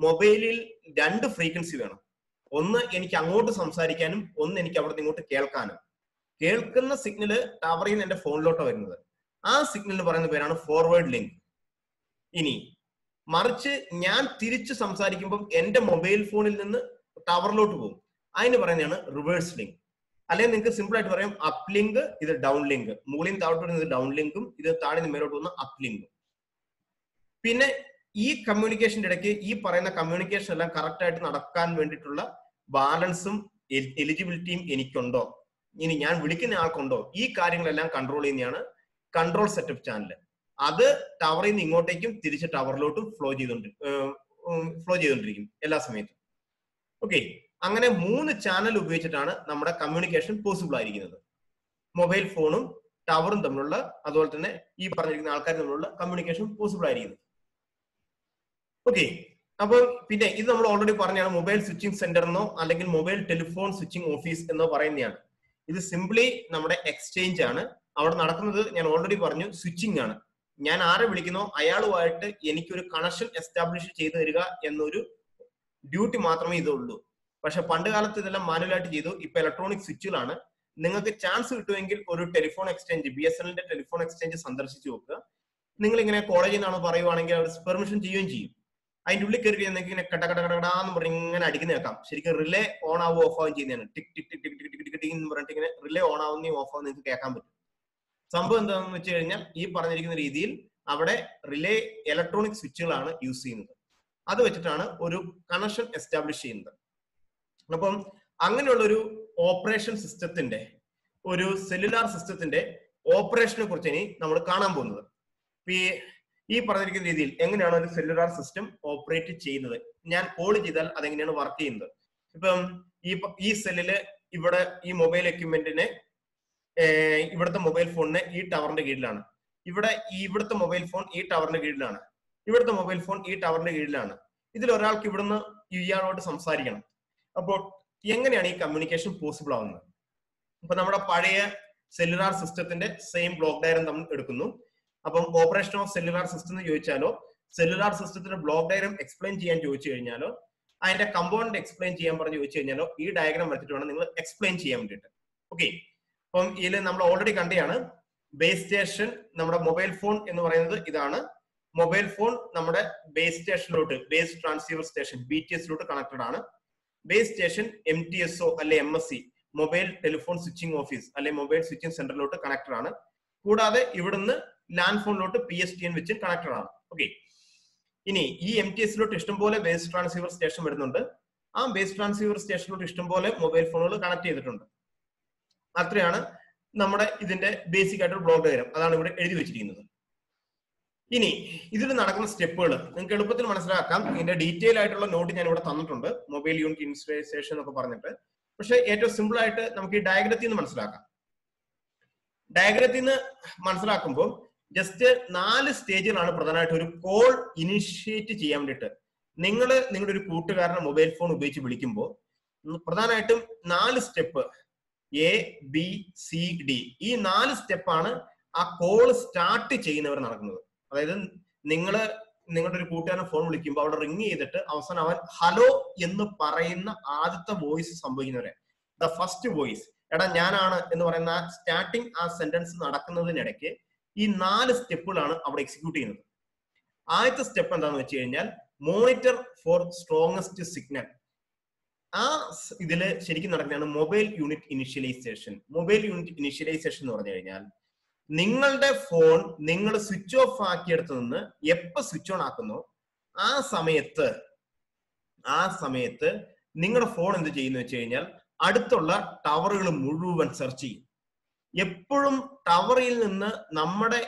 മൊബൈലിൽ രണ്ട് ഫ്രീക്വൻസി വേണം. ഒന്ന് എനിക്ക് അങ്ങോട്ട് സംസാരിക്കാനും ഒന്ന് എനിക്ക് അവിടുന്ന് ഇങ്ങോട്ട് കേൾക്കാനും. കേൾക്കുന്ന സിഗ്നല് ടവറിൽ നിന്ന് എന്റെ ഫോണിലോട്ട് വരുന്നത്, ആ സിഗ്നൽ പറയുന്ന പേരാണ് ഫോർവേഡ് ലിങ്ക്. ഇനി മറിച്ച് ഞാൻ തിരിച്ച് സംസാരിക്കുമ്പോൾ എന്റെ മൊബൈൽ ഫോണിൽ നിന്ന് ടവറിലോട്ട് പോകും, അതിന് പറയുന്നതാണ് റിവേഴ്സ് ലിങ്ക്. അല്ലെങ്കിൽ നിങ്ങൾക്ക് സിമ്പിൾ ആയിട്ട് പറയാം അപ് ലിങ്ക്, ഇത് ഡൗൺ ലിങ്ക്. മുകളിൽ നിന്ന് താഴോട്ട് വരുന്നത് ഡൗൺ ലിങ്കും ഇത് താഴെ നിന്ന് മേലോട്ട് പോകുന്ന അപ് ലിങ്കും. പിന്നെ ഈ കമ്മ്യൂണിക്കേഷന്റെ ഇടയ്ക്ക് ഈ പറയുന്ന കമ്മ്യൂണിക്കേഷൻ എല്ലാം കറക്റ്റ് ആയിട്ട് നടക്കാൻ വേണ്ടിയിട്ടുള്ള ബാലൻസും എലിജിബിലിറ്റിയും എനിക്കുണ്ടോ, ഇനി ഞാൻ വിളിക്കുന്ന ആൾക്കുണ്ടോ, ഈ കാര്യങ്ങളെല്ലാം കൺട്രോൾ ചെയ്യുന്നതാണ് കൺട്രോൾ സെറ്റപ്പ് ചാനൽ. അത് ടവറിൽ നിന്ന് ഇങ്ങോട്ടേക്കും തിരിച്ച് ടവറിലോട്ടും ഫ്ലോ ചെയ്തോണ്ട് ഫ്ലോ ചെയ്തോണ്ടിരിക്കും എല്ലാ സമയത്തും. ഓക്കെ, അങ്ങനെ മൂന്ന് ചാനൽ ഉപയോഗിച്ചിട്ടാണ് നമ്മുടെ കമ്മ്യൂണിക്കേഷൻ പോസിബിൾ ആയിരിക്കുന്നത്. മൊബൈൽ ഫോണും ടവറും തമ്മിലുള്ള, അതുപോലെ തന്നെ ഈ പറഞ്ഞിരിക്കുന്ന ആൾക്കാർ തമ്മിലുള്ള കമ്മ്യൂണിക്കേഷൻ പോസിബിൾ ആയിരിക്കുന്നത്. ഓക്കെ, അപ്പൊ പിന്നെ ഇത് നമ്മൾ ഓൾറെഡി പറഞ്ഞാണ് മൊബൈൽ സ്വിച്ചിങ് സെന്റർ എന്നോ അല്ലെങ്കിൽ മൊബൈൽ ടെലിഫോൺ സ്വിച്ചിങ് ഓഫീസ് എന്നോ പറയുന്നതാണ്. ഇത് സിംപ്ലി നമ്മുടെ എക്സ്ചേഞ്ച് ആണ്. അവിടെ നടക്കുന്നത് ഞാൻ ഓൾറെഡി പറഞ്ഞു സ്വിച്ചിങ് ആണ്. ഞാൻ ആരെ വിളിക്കുന്നോ അയാളുമായിട്ട് എനിക്കൊരു കണക്ഷൻ എസ്റ്റാബ്ലിഷ് ചെയ്ത് തരിക എന്നൊരു ഡ്യൂട്ടി മാത്രമേ ഇതുള്ളൂ. പക്ഷെ പണ്ട് കാലത്ത് ഇതെല്ലാം മാനുവലായിട്ട് ചെയ്തു, ഇപ്പൊ ഇലക്ട്രോണിക് സ്വിച്ചുകളാണ്. നിങ്ങൾക്ക് ചാൻസ് കിട്ടുമെങ്കിൽ ഒരു telephone exchange, B S N എല്ലിന്റെ ടെലിഫോൺ എക്സ്ചേഞ്ച് സന്ദർശിച്ചു നോക്കുക. നിങ്ങൾ ഇങ്ങനെ കോളേജിൽ നിന്നാണ് പറയുവാണെങ്കിൽ അവർ പെർമിഷൻ ചെയ്യുകയും ചെയ്യും. അതിന്റെ ഉള്ളിൽ കയറി നിങ്ങൾക്ക് ഇങ്ങനെ കട കട കടകടാന്ന് പറഞ്ഞ് ഇങ്ങനെ അടിക്കുന്ന കേൾക്കാം. ശരിക്കും റിലേ ഓൺ ആവും ഓഫ് ആവും ചെയ്യുന്നതാണ്. Tick tick tick tick tick tick tick എന്ന് പറഞ്ഞിട്ട് ഇങ്ങനെ റിലേ ഓൺ ആവുന്നതും ഓഫ് ആവുന്ന നിങ്ങൾക്ക് കേൾക്കാൻ പറ്റും. സംഭവം എന്താണെന്ന് വെച്ച് കഴിഞ്ഞാൽ ഈ പറഞ്ഞിരിക്കുന്ന രീതിയിൽ അവിടെ റിലേ ഇലക്ട്രോണിക് സ്വിച്ചുകളാണ് യൂസ് ചെയ്യുന്നത്. അത് വെച്ചിട്ടാണ് ഒരു കണക്ഷൻ എസ്റ്റാബ്ലിഷ് ചെയ്യുന്നത്. അപ്പം അങ്ങനെയുള്ളൊരു ഓപ്പറേഷൻ സിസ്റ്റത്തിന്റെ, ഒരു സെല്ലുലാർ സിസ്റ്റത്തിന്റെ ഓപ്പറേഷനെ കുറിച്ച് ഇനി നമ്മൾ കാണാൻ പോകുന്നത്. ഈ പറഞ്ഞിരിക്കുന്ന രീതിയിൽ എങ്ങനെയാണ് ഒരു സെല്ലുലാർ സിസ്റ്റം ഓപ്പറേറ്റ് ചെയ്യുന്നത്, ഞാൻ കോൾ ചെയ്താൽ അതെങ്ങനെയാണ് വർക്ക് ചെയ്യുന്നത്. ഇപ്പം ഈ ഈ സെല്ലില് ഇവിടെ ഈ മൊബൈൽ എക്യുപ്മെന്റിനെ, ഇവിടുത്തെ മൊബൈൽ ഫോണിന് ഈ ടവറിന്റെ കീഴിലാണ്, ഇവിടെ ഇവിടുത്തെ മൊബൈൽ ഫോൺ ഈ ടവറിന്റെ കീഴിലാണ്, ഇവിടുത്തെ മൊബൈൽ ഫോൺ ഈ ടവറിന്റെ കീഴിലാണ്. ഇതിൽ ഒരാൾക്ക് ഇവിടുന്ന് ഇയാളോട് സംസാരിക്കണം. അപ്പോൾ എങ്ങനെയാണ് ഈ കമ്മ്യൂണിക്കേഷൻ പോസിബിൾ ആവുന്നത്? അപ്പൊ നമ്മുടെ പഴയ സെല്ലുലാർ സിസ്റ്റത്തിന്റെ സെയിം ബ്ലോക്ക് ഡയഗ്രം നമ്മൾ എടുക്കുന്നു. അപ്പം ഓപ്പറേഷൻ ഓഫ് സെല്ലുലാർ സിസ്റ്റം എന്ന് ചോദിച്ചാലോ സെല്ലുലാർ സിസ്റ്റത്തിന്റെ ബ്ലോക്ക് ഡയഗ്രം എക്സ്പ്ലെയിൻ ചെയ്യാൻ ചോദിച്ചു കഴിഞ്ഞാലോ അതിന്റെ കമ്പോണന്റ് എക്സ്പ്ലെയിൻ ചെയ്യാൻ പറഞ്ഞു ചോദിച്ചു കഴിഞ്ഞാലോ ഈ ഡയഗ്രം വരച്ചിട്ട് വേണം നിങ്ങൾ എക്സ്പ്ലെയിൻ ചെയ്യാൻ വേണ്ടിയിട്ട്. ഓക്കെ, അപ്പം ഇതിൽ നമ്മൾ ഓൾറെഡി കണ്ടതാണ് ബേസ് സ്റ്റേഷൻ. നമ്മുടെ മൊബൈൽ ഫോൺ എന്ന് പറയുന്നത് ഇതാണ്. മൊബൈൽ ഫോൺ നമ്മുടെ ബേസ് സ്റ്റേഷനിലോട്ട്, base transceiver station B T എസിലോട്ട് കണക്റ്റഡ് ആണ്. Base station M T S O അല്ലെ M S C, mobile telephone switching office അല്ലെ മൊബൈൽ സ്വിച്ചിങ് സെന്ററിലോട്ട് കണക്റ്റഡ് ആണ്. കൂടാതെ ഇവിടുന്ന് ലാൻഡ് ഫോണിലോട്ട് പി എസ് ടി എൻ വെച്ച് കണക്റ്റഡ് ആണ്. ഓക്കെ, ഇനി ഈ എം ടി എസിലോട്ട് ഇഷ്ടംപോലെ ബേസ് ട്രാൻസ്സീവർ സ്റ്റേഷൻ വരുന്നുണ്ട്. ആ ബേസ് ട്രാൻസ്സീവർ സ്റ്റേഷനിലോട്ട് ഇഷ്ടംപോലെ മൊബൈൽ ഫോണുകൾ കണക്ട് ചെയ്തിട്ടുണ്ട്. അത്രയാണ് നമ്മുടെ ഇതിന്റെ ബേസിക് ആയിട്ടൊരു ബ്ലോക്ക് ഡയഗ്രം, അതാണ് ഇവിടെ എഴുതി വെച്ചിരിക്കുന്നത്. ഇനി ഇതിൽ നടക്കുന്ന സ്റ്റെപ്പുകൾ നിങ്ങൾക്ക് എളുപ്പത്തിൽ മനസ്സിലാക്കാം. ഇതിന്റെ ഡീറ്റെയിൽ ആയിട്ടുള്ള നോട്ട് ഞാൻ ഇവിടെ തന്നിട്ടുണ്ട്, മൊബൈൽ യൂണിറ്റ് ഇൻസ്റ്റലേഷൻ എന്നൊക്കെ പറഞ്ഞിട്ട്. പക്ഷെ ഏറ്റവും സിമ്പിൾ ആയിട്ട് നമുക്ക് ഈ ഡയഗ്രത്തിൽ നിന്ന് മനസ്സിലാക്കാം. ഡയഗ്രത്തിൽ നിന്ന് മനസ്സിലാക്കുമ്പോൾ ജസ്റ്റ് നാല് സ്റ്റേജിലാണ് പ്രധാനമായിട്ട് ഒരു കോൾ ഇനിഷ്യേറ്റ് ചെയ്യാൻ വേണ്ടിയിട്ട്. നിങ്ങൾ നിങ്ങളുടെ ഒരു കൂട്ടുകാരനെ മൊബൈൽ ഫോൺ ഉപയോഗിച്ച് വിളിക്കുമ്പോൾ പ്രധാനമായിട്ടും നാല് step, A B C D, ഈ നാല് സ്റ്റെപ്പാണ് ആ കോൾ സ്റ്റാർട്ട് ചെയ്യുന്നവർ നടക്കുന്നത്. അതായത് നിങ്ങൾ നിങ്ങളുടെ ഒരു കൂട്ടുകാരനെ ഫോൺ വിളിക്കുമ്പോൾ അവിടെ റിങ് ചെയ്തിട്ട് അവസാനം അവൻ ഹലോ എന്ന് പറയുന്ന ആദ്യത്തെ വോയിസ് സംഭവിക്കുന്നവരെ, ദ ഫസ്റ്റ് വോയിസ്, എടാ ഞാനാണ് എന്ന് പറയുന്ന സ്റ്റാർട്ടിങ് ആ സെന്റൻസ് നടക്കുന്നതിനിടയ്ക്ക് ഈ നാല് സ്റ്റെപ്പുകളാണ് അവിടെ എക്സിക്യൂട്ട് ചെയ്യുന്നത്. ആദ്യത്തെ സ്റ്റെപ്പ് എന്താണെന്ന് വെച്ച് കഴിഞ്ഞാൽ മോണിറ്റർ ഫോർ സ്ട്രോങ്ങസ്റ്റ് സിഗ്നൽ. ആ ഇതില് ശരിക്കും നടക്കുന്നതാണ് mobile unit initialisation. Mobile unit initialisation എന്ന് പറഞ്ഞു കഴിഞ്ഞാൽ നിങ്ങളുടെ ഫോൺ നിങ്ങൾ സ്വിച്ച് ഓഫ് ആക്കിയെടുത്ത് നിന്ന് എപ്പോൾ സ്വിച്ച് ഓൺ ആക്കുന്നോ ആ സമയത്ത് ആ സമയത്ത് നിങ്ങളുടെ ഫോൺ എന്ത് ചെയ്യുന്നു വെച്ച് കഴിഞ്ഞാൽ അടുത്തുള്ള ടവറുകൾ മുഴുവൻ സെർച്ച് ചെയ്യും. എപ്പോഴും ടവറിൽ നിന്ന് നമ്മുടെ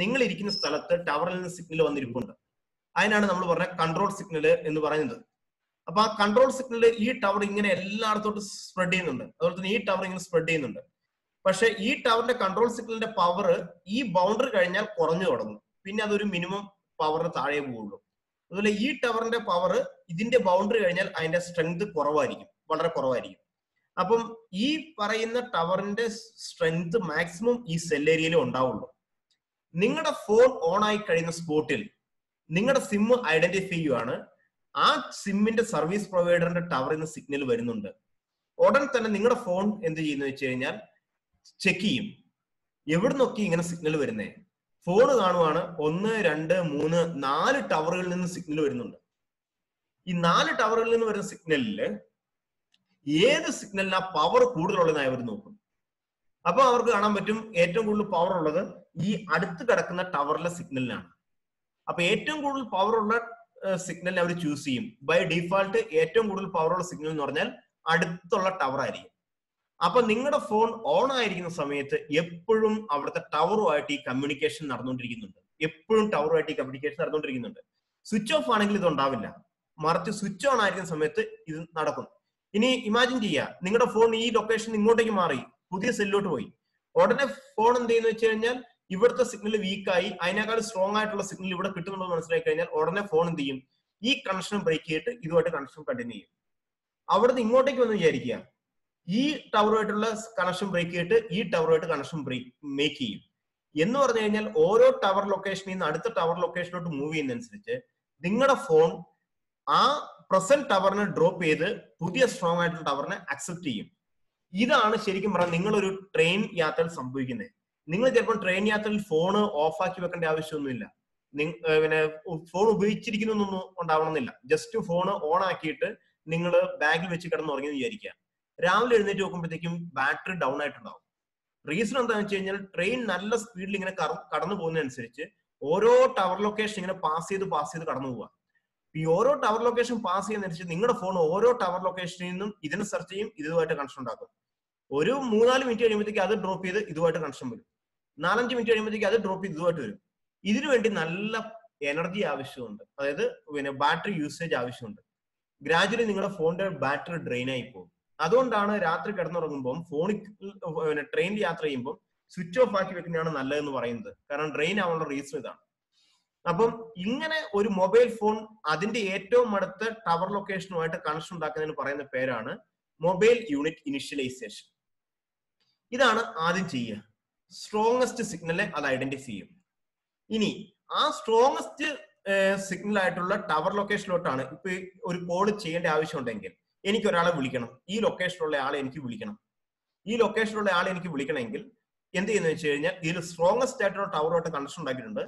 നിങ്ങൾ ഇരിക്കുന്ന സ്ഥലത്ത് ടവറിൽ നിന്ന് സിഗ്നൽ വന്നിരിപ്പുണ്ട്. അതിനാണ് നമ്മൾ പറഞ്ഞ കൺട്രോൾ സിഗ്നൽ എന്ന് പറയുന്നത്. അപ്പൊ ആ കൺട്രോൾ സിഗ്നല് ഈ ടവർ ഇങ്ങനെ എല്ലായിടത്തോട്ടും സ്പ്രെഡ് ചെയ്യുന്നുണ്ട്, അതുപോലെ തന്നെ ഈ ടവർ ഇങ്ങനെ സ്പ്രെഡ് ചെയ്യുന്നുണ്ട്. പക്ഷെ ഈ ടവറിന്റെ കൺട്രോൾ സിഗ്നലിന്റെ പവർ ഈ ബൗണ്ടറി കഴിഞ്ഞാൽ കുറഞ്ഞു തുടങ്ങും, പിന്നെ അതൊരു മിനിമം പവറിന് താഴെ പോവുള്ളൂ. അതുപോലെ ഈ ടവറിന്റെ പവർ ഇതിന്റെ ബൗണ്ടറി കഴിഞ്ഞാൽ അതിന്റെ സ്ട്രെങ്ത് കുറവായിരിക്കും, വളരെ കുറവായിരിക്കും. അപ്പം ഈ പറയുന്ന ടവറിന്റെ സ്ട്രെങ്ത് മാക്സിമം ഈ സെല്ലേരിയയിലും ഉണ്ടാവുള്ളൂ. നിങ്ങളുടെ ഫോൺ ഓൺ ആയി കഴിയുന്ന സ്പോട്ടിൽ നിങ്ങളുടെ സിം ഐഡന്റിഫൈ ചെയ്യുവാണ്. ആ സിമ്മിന്റെ സർവീസ് പ്രൊവൈഡറിന്റെ ടവറിൽ നിന്ന് സിഗ്നൽ വരുന്നുണ്ട്. ഉടൻ തന്നെ നിങ്ങളുടെ ഫോൺ എന്ത് ചെയ്യുന്നു വെച്ച് കഴിഞ്ഞാൽ ചെക്ക് ചെയ്യും എവിടെ നോക്കി ഇങ്ങനെ സിഗ്നൽ വരുന്നേ. ഫോൺ കാണുവാണ് ഒന്ന് രണ്ട് മൂന്ന് നാല് ടവറുകളിൽ നിന്ന് സിഗ്നൽ വരുന്നുണ്ട്. ഈ നാല് ടവറുകളിൽ നിന്ന് വരുന്ന സിഗ്നലില് ഏത് സിഗ്നലിന് ആ പവർ കൂടുതലുള്ളതെന്ന് അവർ നോക്കും. അപ്പൊ അവർക്ക് കാണാൻ പറ്റും ഏറ്റവും കൂടുതൽ പവർ ഉള്ളത് ഈ അടുത്ത് കിടക്കുന്ന ടവറിലെ സിഗ്നലിനാണ്. അപ്പൊ ഏറ്റവും കൂടുതൽ പവർ ഉള്ള സിഗ്നലിനെ അവർ ചൂസ് ചെയ്യും. ബൈ ഡിഫാൾട്ട് ഏറ്റവും കൂടുതൽ പവർ ഉള്ള സിഗ്നൽ എന്ന് പറഞ്ഞാൽ അടുത്തുള്ള ടവർ ആയിരിക്കും. അപ്പൊ നിങ്ങളുടെ ഫോൺ ഓൺ ആയിരിക്കുന്ന സമയത്ത് എപ്പോഴും അവിടുത്തെ ടവറുമായിട്ട് ഈ കമ്മ്യൂണിക്കേഷൻ നടന്നുകൊണ്ടിരിക്കുന്നുണ്ട്. എപ്പോഴും ടവറുമായിട്ട് ഈ കമ്മ്യൂണിക്കേഷൻ നടന്നുകൊണ്ടിരിക്കുന്നുണ്ട്. സ്വിച്ച് ഓഫ് ആണെങ്കിൽ ഇത് ഉണ്ടാവില്ല, മറിച്ച് സ്വിച്ച് ഓൺ ആയിരിക്കുന്ന സമയത്ത് ഇത് നടക്കും. ഇനി ഇമാജിൻ ചെയ്യുക, നിങ്ങളുടെ ഫോൺ ഈ ലൊക്കേഷൻ ഇങ്ങോട്ടേക്ക് മാറി പുതിയ സെല്ലിലോട്ട് പോയി. ഉടനെ ഫോൺ എന്ത് ചെയ്യുന്ന വെച്ച് കഴിഞ്ഞാൽ ഇവിടുത്തെ സിഗ്നൽ വീക്കായി അതിനേക്കാൾ സ്ട്രോങ് ആയിട്ടുള്ള സിഗ്നൽ ഇവിടെ കിട്ടുന്നുണ്ടെന്ന് മനസ്സിലാക്കി കഴിഞ്ഞാൽ ഉടനെ ഫോൺ എന്ത് ചെയ്യും, ഈ കണക്ഷൻ ബ്രേക്ക് ചെയ്തിട്ട് ഇതുമായിട്ട് കണക്ഷൻ കണ്ടിന്യൂ ചെയ്യും. അവിടുന്ന് ഇങ്ങോട്ടേക്ക് വന്ന് വിചാരിക്കുക, ഈ ടവറുമായിട്ടുള്ള കണക്ഷൻ ബ്രേക്ക് ചെയ്തിട്ട് ഈ ടവറുമായിട്ട് കണക്ഷൻ ബ്രേക്ക് മേക്ക് ചെയ്യും എന്ന് പറഞ്ഞു കഴിഞ്ഞാൽ ഓരോ ടവർ ലൊക്കേഷനിൽ നിന്ന് അടുത്ത ടവർ ലൊക്കേഷനിലോട്ട് മൂവ് ചെയ്യുന്നതനുസരിച്ച് നിങ്ങളുടെ ഫോൺ ആ പ്രസന്റ് ടവറിനെ ഡ്രോപ്പ് ചെയ്ത് പുതിയ സ്ട്രോങ് ആയിട്ടുള്ള ടവറിനെ അക്സെപ്റ്റ് ചെയ്യും. ഇതാണ് ശരിക്കും പറഞ്ഞാൽ നിങ്ങളൊരു ട്രെയിൻ യാത്രയിൽ സംഭവിക്കുന്നത്. നിങ്ങൾ ചിലപ്പോൾ ട്രെയിൻ യാത്രയിൽ ഫോണ് ഓഫ് ആക്കി വെക്കേണ്ട ആവശ്യമൊന്നുമില്ല, പിന്നെ ഫോൺ ഉപയോഗിച്ചിരിക്കുന്നൊന്നും ഉണ്ടാവണമെന്നില്ല. ജസ്റ്റ് ഫോണ് ഓൺ ആക്കിയിട്ട് നിങ്ങൾ ബാഗിൽ വെച്ച് കിടന്ന് ഉറങ്ങി വിചാരിക്കുക, രാവിലെ എഴുന്നേറ്റ് നോക്കുമ്പോഴത്തേക്കും ബാറ്ററി ഡൗൺ ആയിട്ടുണ്ടാവും. റീസൺ എന്താണെന്ന് വെച്ച് കഴിഞ്ഞാൽ ട്രെയിൻ നല്ല സ്പീഡിൽ ഇങ്ങനെ കടന്നു പോകുന്നതനുസരിച്ച് ഓരോ ടവർ ലൊക്കേഷൻ ഇങ്ങനെ പാസ് ചെയ്ത് പാസ് ചെയ്ത് കടന്നു പോവുക. ഈ ഓരോ ടവർ ലൊക്കേഷൻ പാസ് ചെയ്യുന്നതനുസരിച്ച് നിങ്ങളുടെ ഫോൺ ഓരോ ടവർ ലൊക്കേഷനിൽ നിന്നും ഇതിനെ സെർച്ച് ചെയ്യും, ഇതുമായിട്ട് കണക്ഷൻ ഉണ്ടാക്കും. ഒരു മൂന്നാല് മിനിറ്റ് കഴിയുമ്പോഴത്തേക്ക് അത് ഡ്രോപ്പ് ചെയ്ത് ഇതുമായിട്ട് കണക്ഷൻ വരും. നാലഞ്ച് മിനിറ്റ് കഴിയുമ്പോഴത്തേക്ക് അത് ഡ്രോപ്പ് ചെയ്ത് ഇതുമായിട്ട് വരും. ഇതിനുവേണ്ടി നല്ല എനർജി ആവശ്യമുണ്ട്, അതായത് പിന്നെ ബാറ്ററി യൂസേജ് ആവശ്യമുണ്ട്. ഗ്രാജുവലി നിങ്ങളുടെ ഫോണിന്റെ ബാറ്ററി ഡ്രെയിൻ ആയി പോകും. അതുകൊണ്ടാണ് രാത്രി കിടന്നുറങ്ങുമ്പോൾ ഫോണിൽ പിന്നെ ട്രെയിനിൽ യാത്ര ചെയ്യുമ്പോൾ സ്വിച്ച് ഓഫ് ആക്കി വെക്കുന്നതാണ് നല്ലതെന്ന് പറയുന്നത്. കാരണം ഡ്രെയിൻ ആവാനുള്ള റീസൺ ഇതാണ്. അപ്പം ഇങ്ങനെ ഒരു മൊബൈൽ ഫോൺ അതിന്റെ ഏറ്റവും അടുത്ത ടവർ ലൊക്കേഷനുമായിട്ട് കണക്ഷൻ ഉണ്ടാക്കുന്നതിന് പറയുന്ന പേരാണ് മൊബൈൽ യൂണിറ്റ് ഇനിഷ്യലൈസേഷൻ. ഇതാണ് ആദ്യം ചെയ്യുക, സ്ട്രോങ്ങസ്റ്റ് സിഗ്നലിനെ അത് ഐഡന്റിഫൈ ചെയ്യും. ഇനി ആ സ്ട്രോങ്ങസ്റ്റ് സിഗ്നൽ ആയിട്ടുള്ള ടവർ ലൊക്കേഷനിലോട്ടാണ് ഇപ്പൊ ഒരു കോള് ചെയ്യേണ്ട ആവശ്യമുണ്ടെങ്കിൽ എനിക്ക് ഒരാളെ വിളിക്കണം, ഈ ലൊക്കേഷനിലുള്ള ആളെ എനിക്ക് വിളിക്കണം, ഈ ലൊക്കേഷനിലുള്ള ആളെ എനിക്ക് വിളിക്കണമെങ്കിൽ എന്ത് ചെയ്യുന്ന വെച്ച് കഴിഞ്ഞാൽ ഇതിൽ സ്ട്രോങ്ങസ്റ്റ് ആയിട്ടുള്ള ടവറുമായിട്ട് കണക്ഷൻ ഉണ്ടാക്കിയിട്ടുണ്ട്.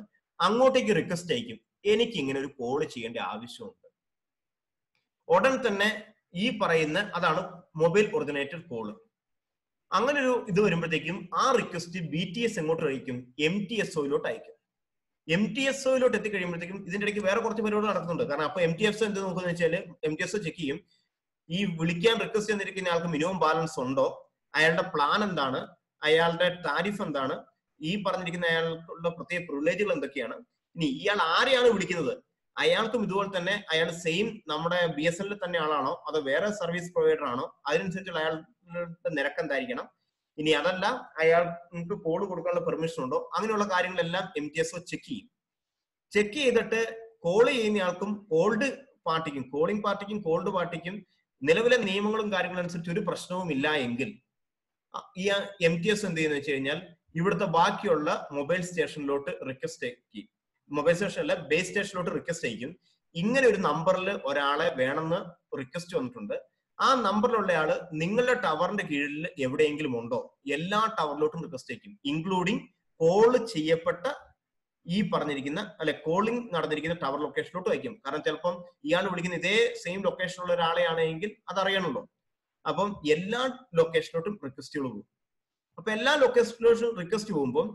അങ്ങോട്ടേക്ക് റിക്വസ്റ്റ് അയക്കും, എനിക്ക് ഇങ്ങനെ ഒരു കോള് ചെയ്യേണ്ട ആവശ്യമുണ്ട്. ഉടൻ തന്നെ ഈ പറയുന്ന അതാണ് മൊബൈൽ ഓർഗനേറ്റഡ് കോള്. അങ്ങനെ ഒരു ഇത് വരുമ്പോഴത്തേക്കും ആ റിക്വസ്റ്റ് ബി ടി എസ് എങ്ങോട്ട് അയക്കും, എം ടി എസ് ഒയിലോട്ട് അയക്കും. എം ടി എസ് ഒയിലോട്ട് എത്തിക്കഴിയുമ്പോഴത്തേക്കും ഇതിന്റെ ഇടയ്ക്ക് വേറെ കുറച്ച് പരിപാടി നടക്കുന്നുണ്ട്. കാരണം അപ്പൊ എം ടി എസ് എന്ത് നോക്കുകയെന്ന് വെച്ചാൽ എം ടി എസ് ചെക്ക് ചെയ്യും ഈ വിളിക്കാൻ റിക്വസ്റ്റ് ചെയ്തിരിക്കുന്ന ആൾക്ക് മിനിമം ബാലൻസ് ഉണ്ടോ, അയാളുടെ പ്ലാൻ എന്താണ്, അയാളുടെ താരിഫ് എന്താണ്, ഈ പറഞ്ഞിരിക്കുന്ന അയാൾക്കുള്ള പ്രത്യേക പ്രിവിലേജുകൾ എന്തൊക്കെയാണ്, ഇനി ഇയാൾ ആരെയാണ് വിളിക്കുന്നത്, അയാൾക്കും ഇതുപോലെ തന്നെ അയാൾ സെയിം നമ്മുടെ ബി എസ് എല്ലിൽ തന്നെ ആളാണോ അതോ വേറെ സർവീസ് പ്രൊവൈഡർ ആണോ, അതിനനുസരിച്ചുള്ള അയാളുടെ നിരക്ക് എന്തായിരിക്കണം, ഇനി അതല്ല അയാൾക്ക് കോൾ കൊടുക്കാനുള്ള പെർമിഷൻ ഉണ്ടോ, അങ്ങനെയുള്ള കാര്യങ്ങളെല്ലാം M T S O check ചെയ്യും. ചെക്ക് ചെയ്തിട്ട് കോൾ ചെയ്യുന്നയാൾക്കും കോൾഡ് പാർട്ടിക്കും കോളിംഗ് പാർട്ടിക്കും കോൾഡ് പാർട്ടിക്കും നിലവിലെ നിയമങ്ങളും കാര്യങ്ങളും അനുസരിച്ച് ഒരു പ്രശ്നവും ഇല്ല എങ്കിൽ ഈ എം ടി എസ് എന്ത് ചെയ്യുന്ന വെച്ച് കഴിഞ്ഞാൽ ഇവിടുത്തെ ബാക്കിയുള്ള മൊബൈൽ സ്റ്റേഷനിലോട്ട് റിക്വസ്റ്റ് അയക്കും, മൊബൈൽ സ്റ്റേഷനല്ല ബേസ് സ്റ്റേഷനിലോട്ട് റിക്വസ്റ്റ് അയക്കും. ഇങ്ങനെ ഒരു നമ്പറിൽ ഒരാളെ വേണമെന്ന് റിക്വസ്റ്റ് വന്നിട്ടുണ്ട്, ആ നമ്പറിലുള്ള ആള് നിങ്ങളുടെ ടവറിന്റെ കീഴിൽ എവിടെയെങ്കിലും ഉണ്ടോ, എല്ലാ ടവറിലോട്ടും റിക്വസ്റ്റ് അയക്കും, ഇൻക്ലൂഡിങ് കോൾ ചെയ്യപ്പെട്ട ഈ പറഞ്ഞിരിക്കുന്ന അല്ലെ കോളിംഗ് നടന്നിരിക്കുന്ന ടവർ ലൊക്കേഷനിലോട്ട് അയക്കും. കാരണം ചിലപ്പം ഇയാൾ വിളിക്കുന്ന ഇതേ സെയിം ലൊക്കേഷനിലുള്ള ഒരാളെയാണെങ്കിൽ അതറിയണമല്ലോ. അപ്പം എല്ലാ ലൊക്കേഷനിലോട്ടും റിക്വസ്റ്റുകൾ പോകും. അപ്പൊ എല്ലാ ലൊക്കേഷനിലോട്ടും റിക്വസ്റ്റ് പോകുമ്പോൾ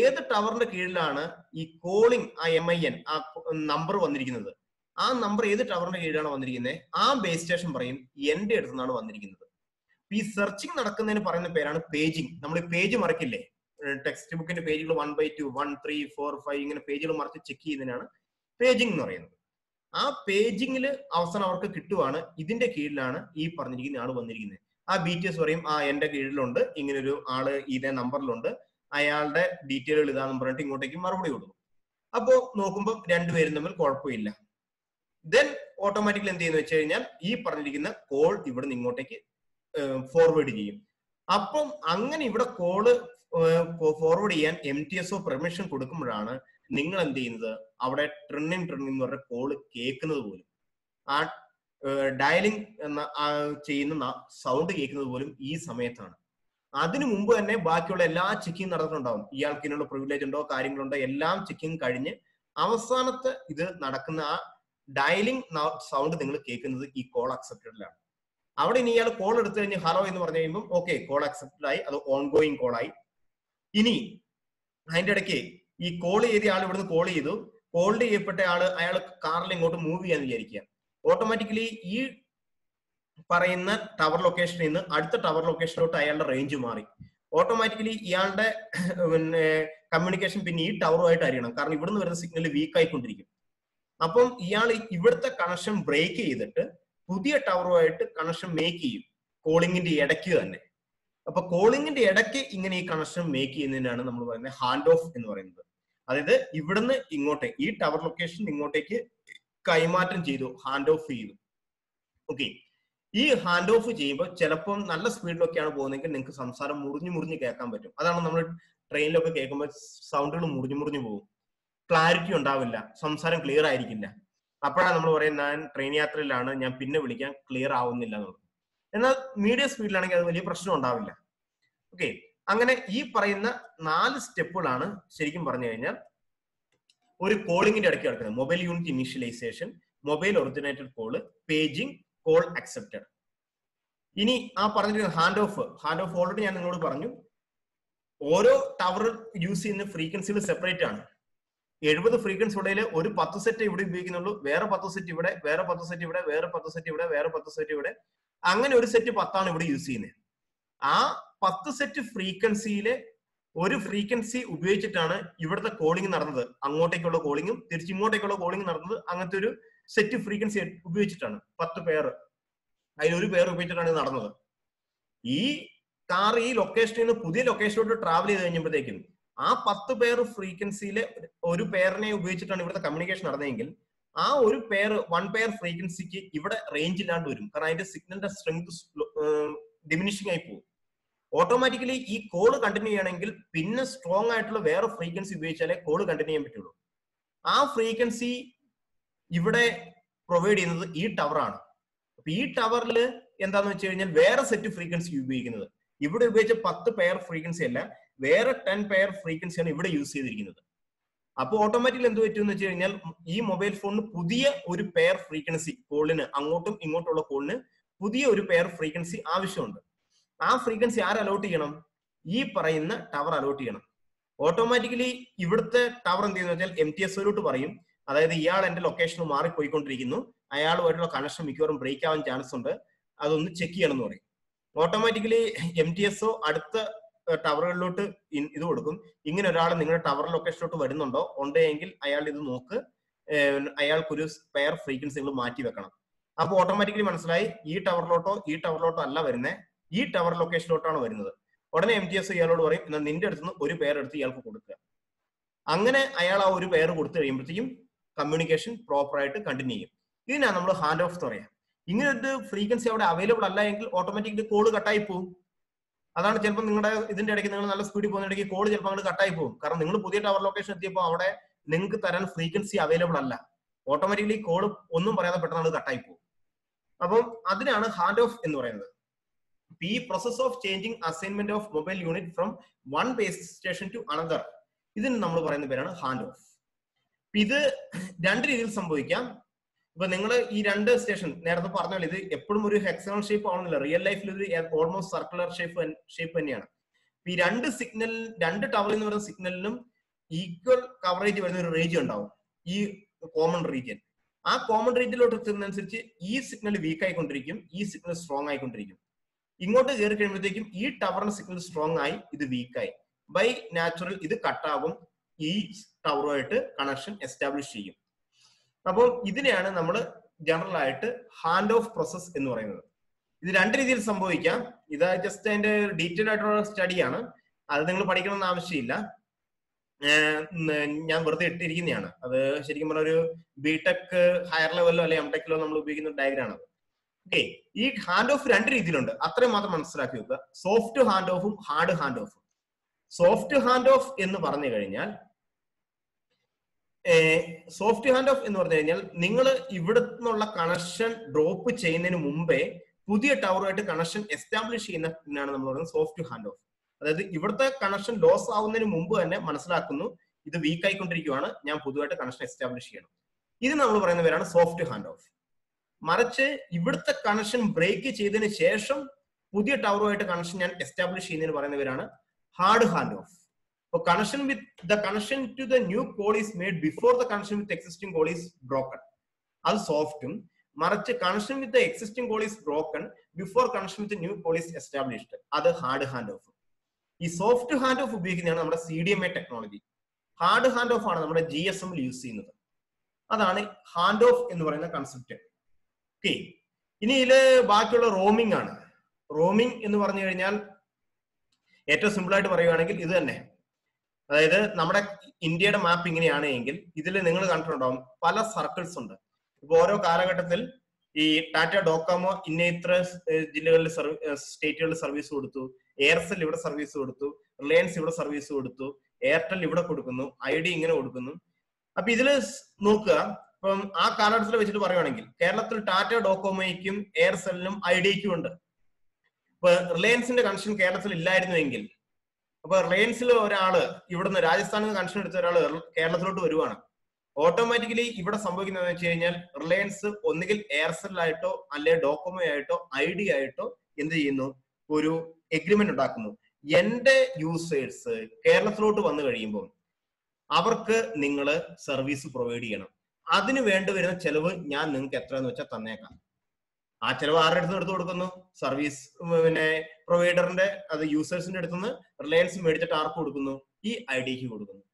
ഏത് ടവറിന്റെ കീഴിലാണ് ഈ കോളിംഗ് ആ എം ഐ എൻ ആ നമ്പർ വന്നിരിക്കുന്നത്, ആ നമ്പർ ഏത് ടവറിന്റെ കീഴിലാണ് വന്നിരിക്കുന്നത്, ആ ബേസ് സ്റ്റേഷൻ പറയും എന്റെ അടുത്ത് നിന്നാണ് വന്നിരിക്കുന്നത്. ഈ സെർച്ചിങ് നടക്കുന്നതിന് പറയുന്ന പേരാണ് പേജിങ്. നമ്മൾ ഈ പേജ് മറക്കില്ലേ, ടെക്സ്റ്റ് ബുക്കിന്റെ പേജുകൾ one by two one three four five ഇങ്ങനെ പേജുകൾ മറിച്ച് ചെക്ക് ചെയ്യുന്നതിനാണ് പേജിങ് എന്ന് പറയുന്നത്. ആ പേജിങ്ങിൽ അവസാനം അവർക്ക് കിട്ടുവാണ് ഇതിന്റെ കീഴിലാണ് ഈ പറഞ്ഞിരിക്കുന്ന ആള് വന്നിരിക്കുന്നത്. ആ ബി ടി എസ് പറയും ആ എന്റെ കീഴിലുണ്ട് ഇങ്ങനൊരു ആള് ഇതേ നമ്പറിലുണ്ട്, അയാളുടെ ഡീറ്റെയിലുകൾ ഇതാണെന്ന് പറഞ്ഞിട്ട് ഇങ്ങോട്ടേക്ക് മറുപടി കൊടുക്കും. അപ്പോൾ നോക്കുമ്പോൾ രണ്ടുപേരും തമ്മിൽ കുഴപ്പമില്ല. ദെൻ ഓട്ടോമാറ്റിക്കലി എന്ത് ചെയ്യുന്ന വെച്ച് കഴിഞ്ഞാൽ ഈ പറഞ്ഞിരിക്കുന്ന കോൾ ഇവിടെ നിന്ന് ഇങ്ങോട്ടേക്ക് ഫോർവേഡ് ചെയ്യും. അപ്പം അങ്ങനെ ഇവിടെ കോള് ഫോർവേഡ് ചെയ്യാൻ M T S O permission കൊടുക്കുമ്പോഴാണ് നിങ്ങൾ എന്ത് ചെയ്യുന്നത് അവിടെ ട്രിണ്ണിങ് ട്രിണ്ണിങ് എന്ന് പറഞ്ഞ കോള് കേൾക്കുന്നത് പോലും. ആ ഡയലിംഗ് എന്ന ചെയ്യുന്ന സൗണ്ട് കേൾക്കുന്നത് പോലും ഈ സമയത്താണ്. അതിനു മുമ്പ് തന്നെ ബാക്കിയുള്ള എല്ലാ ചെക്കിങ് നടന്നിട്ടുണ്ടാവും. ഇയാൾക്ക് ഇതിനുള്ള പ്രിവിലേജ് ഉണ്ടോ, കാര്യങ്ങളുണ്ടോ, എല്ലാം ചെക്കിങ് കഴിഞ്ഞ് അവസാനത്തെ ഇത് നടക്കുന്ന ആ ഡയലിംഗ് സൗണ്ട് നിങ്ങൾ കേൾക്കുന്നത് ഈ കോൾ അക്സെപ്റ്റഡിലാണ്. അവിടെ ഇനി ഇയാൾ കോൾ എടുത്തു കഴിഞ്ഞ് ഹലോ എന്ന് പറഞ്ഞു കഴിയുമ്പോൾ ഓക്കെ, കോൾ അക്സെപ്റ്റഡ് ആയി, അത് ഓൺ ഗോയിങ് കോളായി. ഇനി അതിൻ്റെ ഇടയ്ക്ക് ഈ കോൾ ചെയ്ത ആൾ ഇവിടുന്ന് കോൾ ചെയ്തു, കോൾ ചെയ്യപ്പെട്ട ആള് അയാൾ കാറിൽ ഇങ്ങോട്ട് മൂവ് ചെയ്യാന്ന് വിചാരിക്കുക. ഓട്ടോമാറ്റിക്കലി ഈ പറയുന്ന ടവർ ലൊക്കേഷനിൽ നിന്ന് അടുത്ത ടവർ ലൊക്കേഷനിലോട്ട് അയാളുടെ റേഞ്ച് മാറി. ഓട്ടോമാറ്റിക്കലി ഇയാളുടെ പിന്നെ കമ്മ്യൂണിക്കേഷൻ പിന്നെ ഈ ടവറുമായിട്ട് അറിയണം, കാരണം ഇവിടുന്ന് വരുന്ന സിഗ്നൽ വീക്ക് ആയിക്കൊണ്ടിരിക്കും. അപ്പം ഇയാൾ ഇവിടുത്തെ കണക്ഷൻ ബ്രേക്ക് ചെയ്തിട്ട് പുതിയ ടവറുമായിട്ട് കണക്ഷൻ മേക്ക് ചെയ്യും കോളിങ്ങിന്റെ ഇടയ്ക്ക് തന്നെ. അപ്പൊ കോളിങ്ങിന്റെ ഇടയ്ക്ക് ഇങ്ങനെ ഈ കണക്ഷൻ മേക്ക് ചെയ്യുന്നതിനാണ് നമ്മൾ പറയുന്നത് ഹാൻഡ് ഓഫ് എന്ന് പറയുന്നത്. അതായത് ഇവിടുന്ന് ഇങ്ങോട്ടേ ഈ ടവർ ലൊക്കേഷൻ ഇങ്ങോട്ടേക്ക് കൈമാറ്റം ചെയ്തു, ഹാൻഡ് ഓഫ് ചെയ്തു. ഓക്കെ, ഈ ഹാൻഡ് ഓഫ് ചെയ്യുമ്പോൾ ചിലപ്പോൾ നല്ല സ്പീഡിലൊക്കെയാണ് പോകുന്നതെങ്കിൽ നിങ്ങൾക്ക് സംസാരം മുറിഞ്ഞു മുറിഞ്ഞ് കേൾക്കാൻ പറ്റും. അതാണ് നമ്മൾ ട്രെയിനിലൊക്കെ കേൾക്കുമ്പോൾ സൗണ്ടുകൾ മുറിഞ്ഞു മുറിഞ്ഞു പോകും, ക്ലാരിറ്റി ഉണ്ടാവില്ല, സംസാരം ക്ലിയർ ആയിരിക്കില്ല. അപ്പോഴാണ് നമ്മൾ പറയുന്നത് ഞാൻ ട്രെയിൻ യാത്രയിലാണ്, ഞാൻ പിന്നെ വിളിക്കാൻ ക്ലിയർ ആവുന്നില്ല എന്നുള്ളത്. എന്നാൽ മീഡിയം സ്പീഡിലാണെങ്കിൽ അത് വലിയ പ്രശ്നം ഉണ്ടാവില്ല. ഓക്കെ, അങ്ങനെ ഈ പറയുന്ന നാല് സ്റ്റെപ്പുകളാണ് ശരിക്കും പറഞ്ഞു കഴിഞ്ഞാൽ ഒരു കോളിംഗിന്റെ ഇടയ്ക്ക് നടക്കുന്നത്. Mobile unit initialization, mobile originated call, paging, call accepted. ഇനി ആ പറഞ്ഞിരിക്കുന്ന hand off, hand off already ഞാൻ നിങ്ങളോട് പറഞ്ഞു. ഓരോ ടവർ യൂസ് ചെയ്യുന്ന ഫ്രീക്വൻസികൾ സെപ്പറേറ്റ് ആണ്. എഴുപത് ഫ്രീക്വൻസി ഉള്ളിൽ ഒരു പത്ത് സെറ്റ് ഇവിടെ ഉപയോഗിക്കുന്നുള്ളൂ, വേറെ പത്ത് സെറ്റ് ഇവിടെ, വേറെ പത്ത് സെറ്റ് ഇവിടെ, വേറെ പത്ത് സെറ്റ് ഇവിടെ, വേറെ പത്ത് സെറ്റ് ഇവിടെ, അങ്ങനെ ഒരു സെറ്റ് പത്താണ് ഇവിടെ യൂസ് ചെയ്യുന്നത്. ആ പത്ത് സെറ്റ് ഫ്രീക്വൻസിയിലെ ഒരു ഫ്രീക്വൻസി ഉപയോഗിച്ചിട്ടാണ് ഇവിടുത്തെ കോളിംഗ് നടന്നത്, അങ്ങോട്ടേക്കുള്ള കോളിങ്ങും തിരിച്ചിങ്ങോട്ടേക്കുള്ള കോളിംഗ് നടന്നത് അങ്ങനത്തെ ഒരു സെറ്റ് ഫ്രീക്വൻസി ഉപയോഗിച്ചിട്ടാണ്. പത്ത് പേർ, അതിലൊരു പേർ ഉപയോഗിച്ചിട്ടാണ് ഇത് നടന്നത്. ഈ കാർ ഈ ലൊക്കേഷനിൽ നിന്ന് പുതിയ ലൊക്കേഷനിലോട്ട് ട്രാവൽ ചെയ്ത് കഴിഞ്ഞപ്പോഴത്തേക്കും ആ പത്ത് പേർ ഫ്രീക്വൻസിയിലെ ഒരു പേരിനെ ഉപയോഗിച്ചിട്ടാണ് ഇവിടുത്തെ കമ്മ്യൂണിക്കേഷൻ നടന്നതെങ്കിൽ ആ ഒരു പേർ വൺ പെയർ ഫ്രീക്വൻസിക്ക് ഇവിടെ റേഞ്ച് ഇല്ലാണ്ട് വരും, കാരണം അതിന്റെ സിഗ്നലിന്റെ സ്ട്രെങ്ത് ഡിമിനിഷിംഗ് ആയി പോകും. ഓട്ടോമാറ്റിക്കലി ഈ കോള് കണ്ടിന്യൂ ചെയ്യണമെങ്കിൽ പിന്നെ സ്ട്രോങ് ആയിട്ടുള്ള വേറെ ഫ്രീക്വൻസി ഉപയോഗിച്ചാലേ കോള് കണ്ടിന്യൂ ചെയ്യാൻ പറ്റുള്ളൂ. ആ ഫ്രീക്വൻസി ഇവിടെ പ്രൊവൈഡ് ചെയ്യുന്നത് ഈ ടവറാണ്. അപ്പൊ ഈ ടവറിൽ എന്താന്ന് വെച്ച് കഴിഞ്ഞാൽ വേറെ സെറ്റ് ഫ്രീക്വൻസി ഉപയോഗിക്കുന്നത്. ഇവിടെ ഉപയോഗിച്ച പത്ത് പെയർ ഫ്രീക്വൻസി അല്ല, വേറെ ടെൻ പെയർ ഫ്രീക്വൻസിയാണ് ഇവിടെ യൂസ് ചെയ്തിരിക്കുന്നത്. അപ്പൊ ഓട്ടോമാറ്റിക്കലി എന്ത് പറ്റുമെന്ന് വെച്ച് കഴിഞ്ഞാൽ ഈ മൊബൈൽ ഫോണിന് പുതിയ ഒരു പെയർ ഫ്രീക്വൻസി കോളിന്, അങ്ങോട്ടും ഇങ്ങോട്ടുള്ള കോളിന് പുതിയ ഒരു പെയർ ഫ്രീക്വൻസി ആവശ്യമുണ്ട്. ആ ഫ്രീക്വൻസി ആര് അലോട്ട് ചെയ്യണം? ഈ പറയുന്ന ടവർ അലോട്ട് ചെയ്യണം. ഓട്ടോമാറ്റിക്കലി ഇവിടുത്തെ ടവർ എന്ത് ചെയ്യുന്ന വെച്ചാൽ എം ടി എസ് ഒയിലോട്ട് പറയും, അതായത് ഇയാൾ എന്റെ ലൊക്കേഷന് മാറിപ്പോയിക്കൊണ്ടിരിക്കുന്നു, അയാളുമായിട്ടുള്ള കണക്ഷൻ മിക്കവാറും ബ്രേക്ക് ആവാൻ ചാൻസ് ഉണ്ട്, അതൊന്ന് ചെക്ക് ചെയ്യണം എന്ന് പറയും. Automatically M T S O അടുത്ത ടവറുകളിലോട്ട് ഇത് കൊടുക്കും, ഇങ്ങനെ ഒരാൾ നിങ്ങളുടെ ടവർ ലൊക്കേഷനിലോട്ട് വരുന്നുണ്ടോ, ഉണ്ടെങ്കിൽ അയാൾ ഇത് നോക്ക്, അയാൾക്കൊരു സ്പെയർ ഫ്രീക്വൻസി നിങ്ങൾ മാറ്റി വെക്കണം. അപ്പൊ ഓട്ടോമാറ്റിക്കലി മനസ്സിലായി ഈ ടവറിലോട്ടോ ഈ ടവറിലോട്ടോ അല്ല വരുന്നത്, ഈ ടവർ ലൊക്കേഷനിലോട്ടാണ് വരുന്നത്. ഉടനെ എം ടി എസ് ഇയാളോട് പറയും എന്നാൽ നിന്റെ അടുത്ത് നിന്ന് ഒരു പേർ എടുത്ത് ഇയാൾക്ക് കൊടുക്കുക. അങ്ങനെ അയാൾ ആ ഒരു പേർ കൊടുത്തു കഴിയുമ്പോഴത്തേക്കും കമ്മ്യൂണിക്കേഷൻ പ്രോപ്പറായിട്ട് കണ്ടിന്യൂ ചെയ്യും. ഇതിനാണ് നമ്മൾ ഹാൻഡ് ഓഫ് എന്ന് പറയാം. ഇങ്ങനൊരു ഫ്രീക്വൻസി അവിടെ അവൈലബിൾ അല്ല എങ്കിൽ ഓട്ടോമാറ്റിക്കലി കോള് കട്ടായി പോകും. അതാണ് ചിലപ്പോൾ നിങ്ങളുടെ ഇതിന്റെ ഇടയ്ക്ക് നിങ്ങൾ നല്ല സ്പീഡിൽ പോകുന്ന ഇടയ്ക്ക് കോള് ചിലപ്പോൾ അങ്ങോട്ട് കട്ടായി പോകും, കാരണം നിങ്ങൾ പുതിയ ടവർ ലൊക്കേഷൻ എത്തിയപ്പോൾ അവിടെ നിങ്ങൾക്ക് തരാൻ ഫ്രീക്വൻസി അവൈലബിൾ അല്ല. ഓട്ടോമാറ്റിക്കലി കോള് ഒന്നും പറയാതെ പെട്ടെന്ന് കട്ടായി പോകും. അപ്പം അതിനാണ് ഹാൻഡ് ഓഫ് എന്ന് പറയുന്നത്. ഈ process of changing assignment of mobile unit from one base station to another, ഇതിന് നമ്മൾ പറയുന്ന പേരാണ് ഹാൻഡ് ഓഫ്. ഇത് രണ്ട് രീതിയിൽ സംഭവിക്കാം. ഇപ്പൊ നിങ്ങൾ ഈ രണ്ട് സ്റ്റേഷൻ നേരത്തെ പറഞ്ഞാൽ ഇത് എപ്പോഴും ഒരു ഹെക്സഗണൽ ഷേപ്പ് ആവുന്നില്ല, റിയൽ ലൈഫിൽ ഒരു ഓൾമോസ്റ്റ് സർക്കുലർ ഷേപ്പ് ഷേപ്പ് തന്നെയാണ്. ഈ രണ്ട് സിഗ്നൽ, രണ്ട് ടവറിൽ നിന്ന് വരുന്ന സിഗ്നലിനും ഈക്വൽ കവറേജ് വരുന്ന ഒരു റീജിയൻ ഉണ്ടാവും, ഈ കോമൺ റീജിയൻ. ആ കോമൺ റീജിയനിലോട്ട് എത്തുന്നതനുസരിച്ച് ഈ സിഗ്നൽ വീക്ക് ആയിക്കൊണ്ടിരിക്കും, ഈ സിഗ്നൽ സ്ട്രോങ് ആയിക്കൊണ്ടിരിക്കും. ഇങ്ങോട്ട് കയറി കഴിയുമ്പോഴത്തേക്കും ഈ ടവറിന് സിഗ്നൽ സ്ട്രോങ് ആയി, ഇത് വീക്കായി, ബൈ നാച്ചുറൽ ഇത് കട്ടാകും, ഈ ടവറുമായിട്ട് കണക്ഷൻ എസ്റ്റാബ്ലിഷ് ചെയ്യും. അപ്പോൾ ഇതിനെയാണ് നമ്മൾ ജനറൽ ആയിട്ട് ഹാൻഡ് ഓഫ് പ്രോസസ് എന്ന് പറയുന്നത്. ഇത് രണ്ട് രീതിയിൽ സംഭവിക്കാം. ഇത് ജസ്റ്റ് അതിന്റെ ഡീറ്റെയിൽ ആയിട്ടുള്ള സ്റ്റഡിയാണ്, അത് നിങ്ങൾ പഠിക്കണമെന്ന് ആവശ്യമില്ല, ഞാൻ വെറുതെ ഇട്ടിരിക്കുന്നതാണ്. അത് ശരിക്കും പറഞ്ഞ ഒരു ബിടെക് ഹയർ ലെവലിലോ അല്ലെങ്കിൽ എം ടെക്കിലോ നമ്മൾ ഉപയോഗിക്കുന്ന ഡയഗ്രാണ്. ഓക്കെ, ഈ ഹാൻഡ് ഓഫ് രണ്ട് രീതിയിലുണ്ട്, അത്രയും മാത്രം മനസ്സിലാക്കി വെക്കുക. സോഫ്റ്റ് ഹാൻഡ് ഓഫും ഹാർഡ് ഹാൻഡ് ഓഫും. സോഫ്റ്റ് ഹാൻഡ് ഓഫ് എന്ന് പറഞ്ഞു കഴിഞ്ഞാൽ സോഫ്റ്റ് ഹാൻഡ് ഓഫ് എന്ന് പറഞ്ഞു കഴിഞ്ഞാൽ നിങ്ങൾ ഇവിടെ നിന്നുള്ള കണക്ഷൻ ഡ്രോപ്പ് ചെയ്യുന്നതിന് മുമ്പേ പുതിയ ടവറുമായിട്ട് കണക്ഷൻ എസ്റ്റാബ്ലിഷ് ചെയ്യുന്നതിനാണ് നമ്മൾ പറയുന്നത് സോഫ്റ്റ് ഹാൻഡ് ഓഫ്. അതായത് ഇവിടുത്തെ കണക്ഷൻ ലോസ് ആവുന്നതിന് മുമ്പ് തന്നെ മനസ്സിലാക്കുന്നു ഇത് വീക്ക് ആയിക്കൊണ്ടിരിക്കുകയാണ്, ഞാൻ പുതുതായിട്ട് കണക്ഷൻ എസ്റ്റാബ്ലിഷ് ചെയ്യണം. ഇത് നമ്മൾ പറയുന്ന പേരാണ് സോഫ്റ്റ് ഹാൻഡ് ഓഫ്. മറിച്ച് ഇവിടുത്തെ കണക്ഷൻ ബ്രേക്ക് ചെയ്തതിന് ശേഷം പുതിയ ടവറുമായിട്ട് കണക്ഷൻ ഞാൻ എസ്റ്റാബ്ലിഷ് ചെയ്യുന്നതിന് പറയുന്ന പേരാണ് ഹാർഡ് ഹാൻഡ് ഓഫ്. അപ്പോൾ connection with the connection to the new call is made before the connection with existing call is broken, അത് സോഫ്റ്റും. മറിച്ച് connection with existing call is broken before connection with new call is established, അത് hard hand off. ഈ soft hand off ഉപയോഗിക്കുന്നതാണ് നമ്മുടെ C D M A technology. Hard hand off ആണ് നമ്മുടെ G S എമ്മിൽ യൂസ് ചെയ്യുന്നത്. അതാണ് ഹാൻഡ് ഓഫ് എന്ന് പറയുന്ന കൺസെപ്റ്റ്. ഓക്കെ, ഇനി ഇതിൽ ബാക്കിയുള്ള റോമിംഗ് ആണ്. റോമിംഗ് എന്ന് പറഞ്ഞു കഴിഞ്ഞാൽ ഏറ്റവും സിമ്പിൾ ആയിട്ട് പറയുകയാണെങ്കിൽ ഇത് തന്നെ. അതായത് നമ്മുടെ ഇന്ത്യയുടെ മാപ്പ് ഇങ്ങനെയാണ് എങ്കിൽ ഇതിൽ നിങ്ങൾ കണ്ടിട്ടുണ്ടാവും പല സർക്കിൾസ് ഉണ്ട്. ഇപ്പൊ ഓരോ കാലഘട്ടത്തിൽ ഈ ടാറ്റ ഡോക്കോമോ ഇന്ന ഇത്ര ജില്ലകളിൽ സ്റ്റേറ്റുകളിൽ സർവീസ് കൊടുത്തു, എയർസെൽ ഇവിടെ സർവീസ് കൊടുത്തു, റിലയൻസ് ഇവിടെ സർവീസ് കൊടുത്തു, എയർടെൽ ഇവിടെ കൊടുക്കുന്നു, ഐഡിയ ഇങ്ങനെ കൊടുക്കുന്നു. അപ്പൊ ഇതില് നോക്കുക, ഇപ്പം ആ കാലഘട്ടത്തിൽ വെച്ചിട്ട് പറയുകയാണെങ്കിൽ കേരളത്തിൽ ടാറ്റ ഡോക്കോമോയ്ക്കും എയർസെല്ലിനും ഐഡിയയ്ക്കും ഉണ്ട്. ഇപ്പൊ റിലയൻസിന്റെ കണക്ഷൻ കേരളത്തിൽ ഇല്ലായിരുന്നുവെങ്കിൽ അപ്പൊ റിലയൻസിൽ ഒരാള് ഇവിടുന്ന് രാജസ്ഥാനിൽ നിന്ന് കണക്ഷൻ എടുത്ത ഒരാൾ കേരളത്തിലോട്ട് വരുവാണ്, ഓട്ടോമാറ്റിക്കലി ഇവിടെ സംഭവിക്കുന്നത് വെച്ച് കഴിഞ്ഞാൽ റിലയൻസ് ഒന്നുകിൽ എയർസെല്ലായിട്ടോ അല്ലെ ഡോക്കോമോ ആയിട്ടോ ഐഡിയ ആയിട്ടോ എന്ത് ചെയ്യുന്നു, ഒരു എഗ്രിമെന്റ് ഉണ്ടാക്കുന്നു. എന്റെ യൂസേഴ്സ് കേരളത്തിലോട്ട് വന്നു കഴിയുമ്പോൾ അവർക്ക് നിങ്ങൾ സർവീസ് പ്രൊവൈഡ് ചെയ്യണം, അതിന് വേണ്ടി വരുന്ന ചെലവ് ഞാൻ നിങ്ങൾക്ക് എത്രയെന്ന് വെച്ചാൽ തന്നേക്കാം. ആ ചെലവ് ആരുടെ അടുത്ത് എടുത്തു കൊടുക്കുന്നു? സർവീസ് പിന്നെ പ്രൊവൈഡറിന്റെ, അത് യൂസേഴ്സിന്റെ അടുത്തുനിന്ന് റിലയൻസ് മേടിച്ചിട്ട് ആർക്ക് കൊടുക്കുന്നു? ഈ ഐഡിക്ക് കൊടുക്കുന്നു.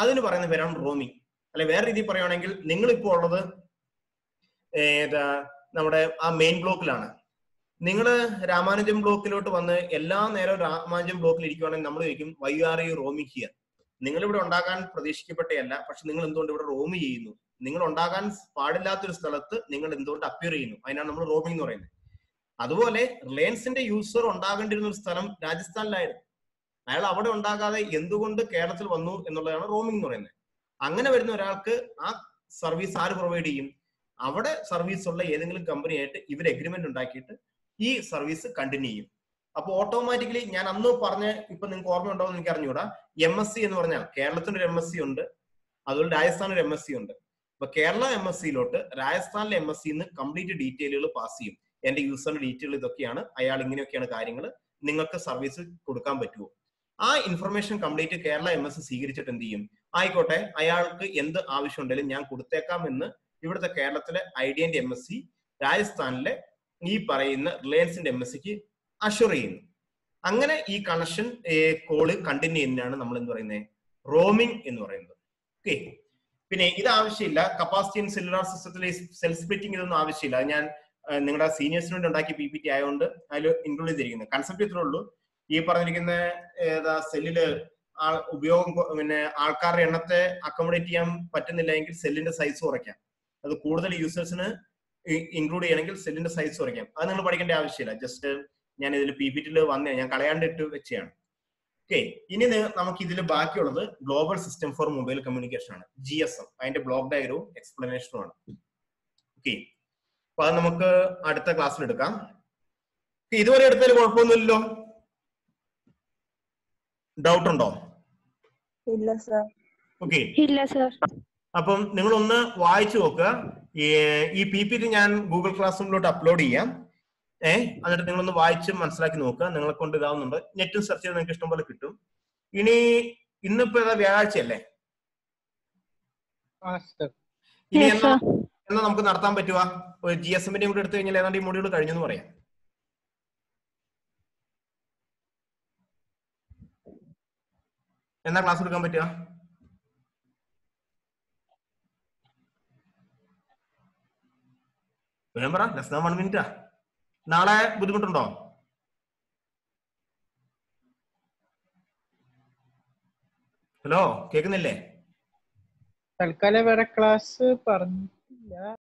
അതിന് പറയുന്ന പേരാണ് റോമിംഗ്. അല്ലെ വേറെ രീതിയിൽ പറയുകയാണെങ്കിൽ നിങ്ങളിപ്പോൾ ഉള്ളത് ഏതാ നമ്മുടെ ആ മെയിൻ ബ്ലോക്കിലാണ്. നിങ്ങൾ രാമാനുജം ബ്ലോക്കിലോട്ട് വന്ന് എല്ലാ നേരവും രാമാനുജം ബ്ലോക്കിൽ ഇരിക്കുകയാണെങ്കിൽ നമ്മൾ ചോദിക്കും why are you roaming here? നിങ്ങൾ ഇവിടെ ഉണ്ടാകാൻ പ്രതീക്ഷിക്കപ്പെട്ടയല്ല, പക്ഷെ നിങ്ങൾ എന്തുകൊണ്ട് ഇവിടെ റോം ചെയ്യുന്നു? നിങ്ങൾ ഉണ്ടാകാൻ പാടില്ലാത്തൊരു സ്ഥലത്ത് നിങ്ങൾ എന്തുകൊണ്ട് അപ്പിയർ ചെയ്യുന്നു? അതിനാണ് നമ്മൾ റോമിംഗ് എന്ന് പറയുന്നത്. അതുപോലെ റിലയൻസിന്റെ യൂസർ ഉണ്ടാകേണ്ടിരുന്ന ഒരു സ്ഥലം രാജസ്ഥാനിലായിരുന്നു, അയാൾ അവിടെ ഉണ്ടാകാതെ എന്തുകൊണ്ട് കേരളത്തിൽ വന്നു എന്നുള്ളതാണ് റോമിംഗ് എന്ന് പറയുന്നത്. അങ്ങനെ വരുന്ന ഒരാൾക്ക് ആ സർവീസ് ആര് പ്രൊവൈഡ് ചെയ്യും? അവിടെ സർവീസ് ഉള്ള ഏതെങ്കിലും കമ്പനിയായിട്ട് ഇവർ എഗ്രിമെന്റ് ഉണ്ടാക്കിയിട്ട് ഈ സർവീസ് കണ്ടിന്യൂ ചെയ്യും. അപ്പൊ ഓട്ടോമാറ്റിക്കലി ഞാൻ അന്ന് പറഞ്ഞ, ഇപ്പൊ നിങ്ങൾക്ക് ഓർമ്മ ഉണ്ടാവും എന്ന് എനിക്ക് അറിഞ്ഞുകൂടാ, എം എസ് സി എന്ന് പറഞ്ഞാൽ കേരളത്തിനൊരു എം എസ് സി ഉണ്ട്, അതുപോലെ രാജസ്ഥാൻ ഒരു എം എസ് സി ഉണ്ട്. അപ്പൊ കേരള എം എസ് സിയിലോട്ട് രാജസ്ഥാനിലെ എം എസ് സിന്ന് കംപ്ലീറ്റ് ഡീറ്റെയിലുകൾ പാസ് ചെയ്യും. എന്റെ യൂസറിന്റെ ഡീറ്റെയിൽ ഇതൊക്കെയാണ്, അയാൾ ഇങ്ങനെയൊക്കെയാണ് കാര്യങ്ങൾ, നിങ്ങൾക്ക് സർവീസ് കൊടുക്കാൻ പറ്റുമോ? ആ information complete Kerala M S C സ്വീകരിച്ചിട്ട് എന്ത് ചെയ്യും, ആയിക്കോട്ടെ അയാൾക്ക് എന്ത് ആവശ്യം ഉണ്ടെങ്കിലും ഞാൻ കൊടുത്തേക്കാം എന്ന് ഇവിടുത്തെ കേരളത്തിലെ ഐഡിയന്റെ എം എസ് സി രാജസ്ഥാനിലെ ഈ പറയുന്ന റിലയൻസിന്റെ എം എസ് സിക്ക് അഷുർ ചെയ്യുന്നു. അങ്ങനെ ഈ കണക്ഷൻ കോള് കണ്ടിന്യൂ ചെയ്യുന്നതാണ് നമ്മൾ എന്ന് പറയുന്നത് റോമിംഗ് എന്ന് പറയുന്നത്. ഓക്കെ, പിന്നെ ഇത് ആവശ്യമില്ല, കപ്പാസിറ്റി ആൻഡ് സെല്ലുലാർ സിസ്റ്റത്തിലെ സെൽ സ്പ്ലിറ്റിംഗ് ഇതൊന്നും ആവശ്യമില്ല. അത് ഞാൻ നിങ്ങളുടെ സീനിയേഴ്സിന് വേണ്ടി ഉണ്ടാക്കിയ പി പി ടി ആയതുകൊണ്ട് അതിൽ ഇൻക്ലൂഡ് ചെയ്തിരിക്കുന്നത് കൺസെപ്റ്റ് ഇത്രേ ഉള്ളൂ. ഈ പറഞ്ഞിരിക്കുന്ന ഏതാ സെല്ലില് ആൾ ഉപയോഗം പിന്നെ ആൾക്കാരുടെ എണ്ണത്തെ അക്കോമഡേറ്റ് ചെയ്യാൻ പറ്റുന്നില്ല എങ്കിൽ സെല്ലിന്റെ സൈസ് കുറയ്ക്കാം. അത് കൂടുതൽ യൂസേഴ്സിന് ഇൻക്ലൂഡ് ചെയ്യണമെങ്കിൽ സെല്ലിന്റെ സൈസ് കുറയ്ക്കാം. അത് നിങ്ങൾ പഠിക്കേണ്ട ആവശ്യമില്ല, ജസ്റ്റ് ഞാൻ ഇതിൽ പി പി ടിയിൽ വന്നേ, ഞാൻ കളയാണ്ടിട്ട് വെച്ചാണ്. ഓക്കെ, ഇനി നമുക്ക് ഇതിൽ ബാക്കിയുള്ളത് global system for mobile communication ആണ്, ജി എസ് എം. അതിന്റെ ബ്ലോക്ക് ഡയഗ്രവും എക്സ്പ്ലനേഷനും ആണ്. ഓക്കെ, അപ്പൊ അത് നമുക്ക് അടുത്ത ക്ലാസ്സിൽ എടുക്കാം. ഇതുവരെ എടുത്തതിൽ കുഴപ്പമൊന്നുമില്ലല്ലോ? ഡൗട്ട് ഉണ്ടോ? ഇല്ല സർ. ഓക്കെ, ഇല്ല സർ. അപ്പം നിങ്ങളൊന്ന് വായിച്ചു നോക്കുക. ഈ പി പി ടി ഞാൻ ഗൂഗിൾ ക്ലാസ് റൂമിലോട്ട് അപ്ലോഡ് ചെയ്യാം. ഏഹ് എന്നിട്ട് നിങ്ങളൊന്ന് വായിച്ച് മനസ്സിലാക്കി നോക്കുക. നിങ്ങളെ കൊണ്ട് ഇതാവുന്നുണ്ട്, നെറ്റും സെർച്ച് ചെയ്ത് നിങ്ങൾക്ക് ഇഷ്ടംപോലെ കിട്ടും. ഇനി ഇന്നിപ്പോ ഏതാ വ്യാഴാഴ്ചയല്ലേ, ഇനി എന്നാ എന്നാ നമുക്ക് നടത്താൻ പറ്റുക? ഒരു ജി എസ് എമ്മിന്റെ കൂടെ എടുത്തു കഴിഞ്ഞാൽ ഏതാണ്ട് ഈ മൊഡ്യൂൾ കഴിഞ്ഞെന്ന് പറയാം. എന്നാ ക്ലാസ് എടുക്കാൻ പറ്റുക? വേണം പറ, ലെസ് ദാൻ വൺ മിനിറ്റാ. നാളെ ബുദ്ധിമുട്ടുണ്ടോ? ഹലോ, കേൾക്കുന്നില്ലേ? തൽക്കാലം വേറെ ക്ലാസ് പറഞ്ഞില്ല.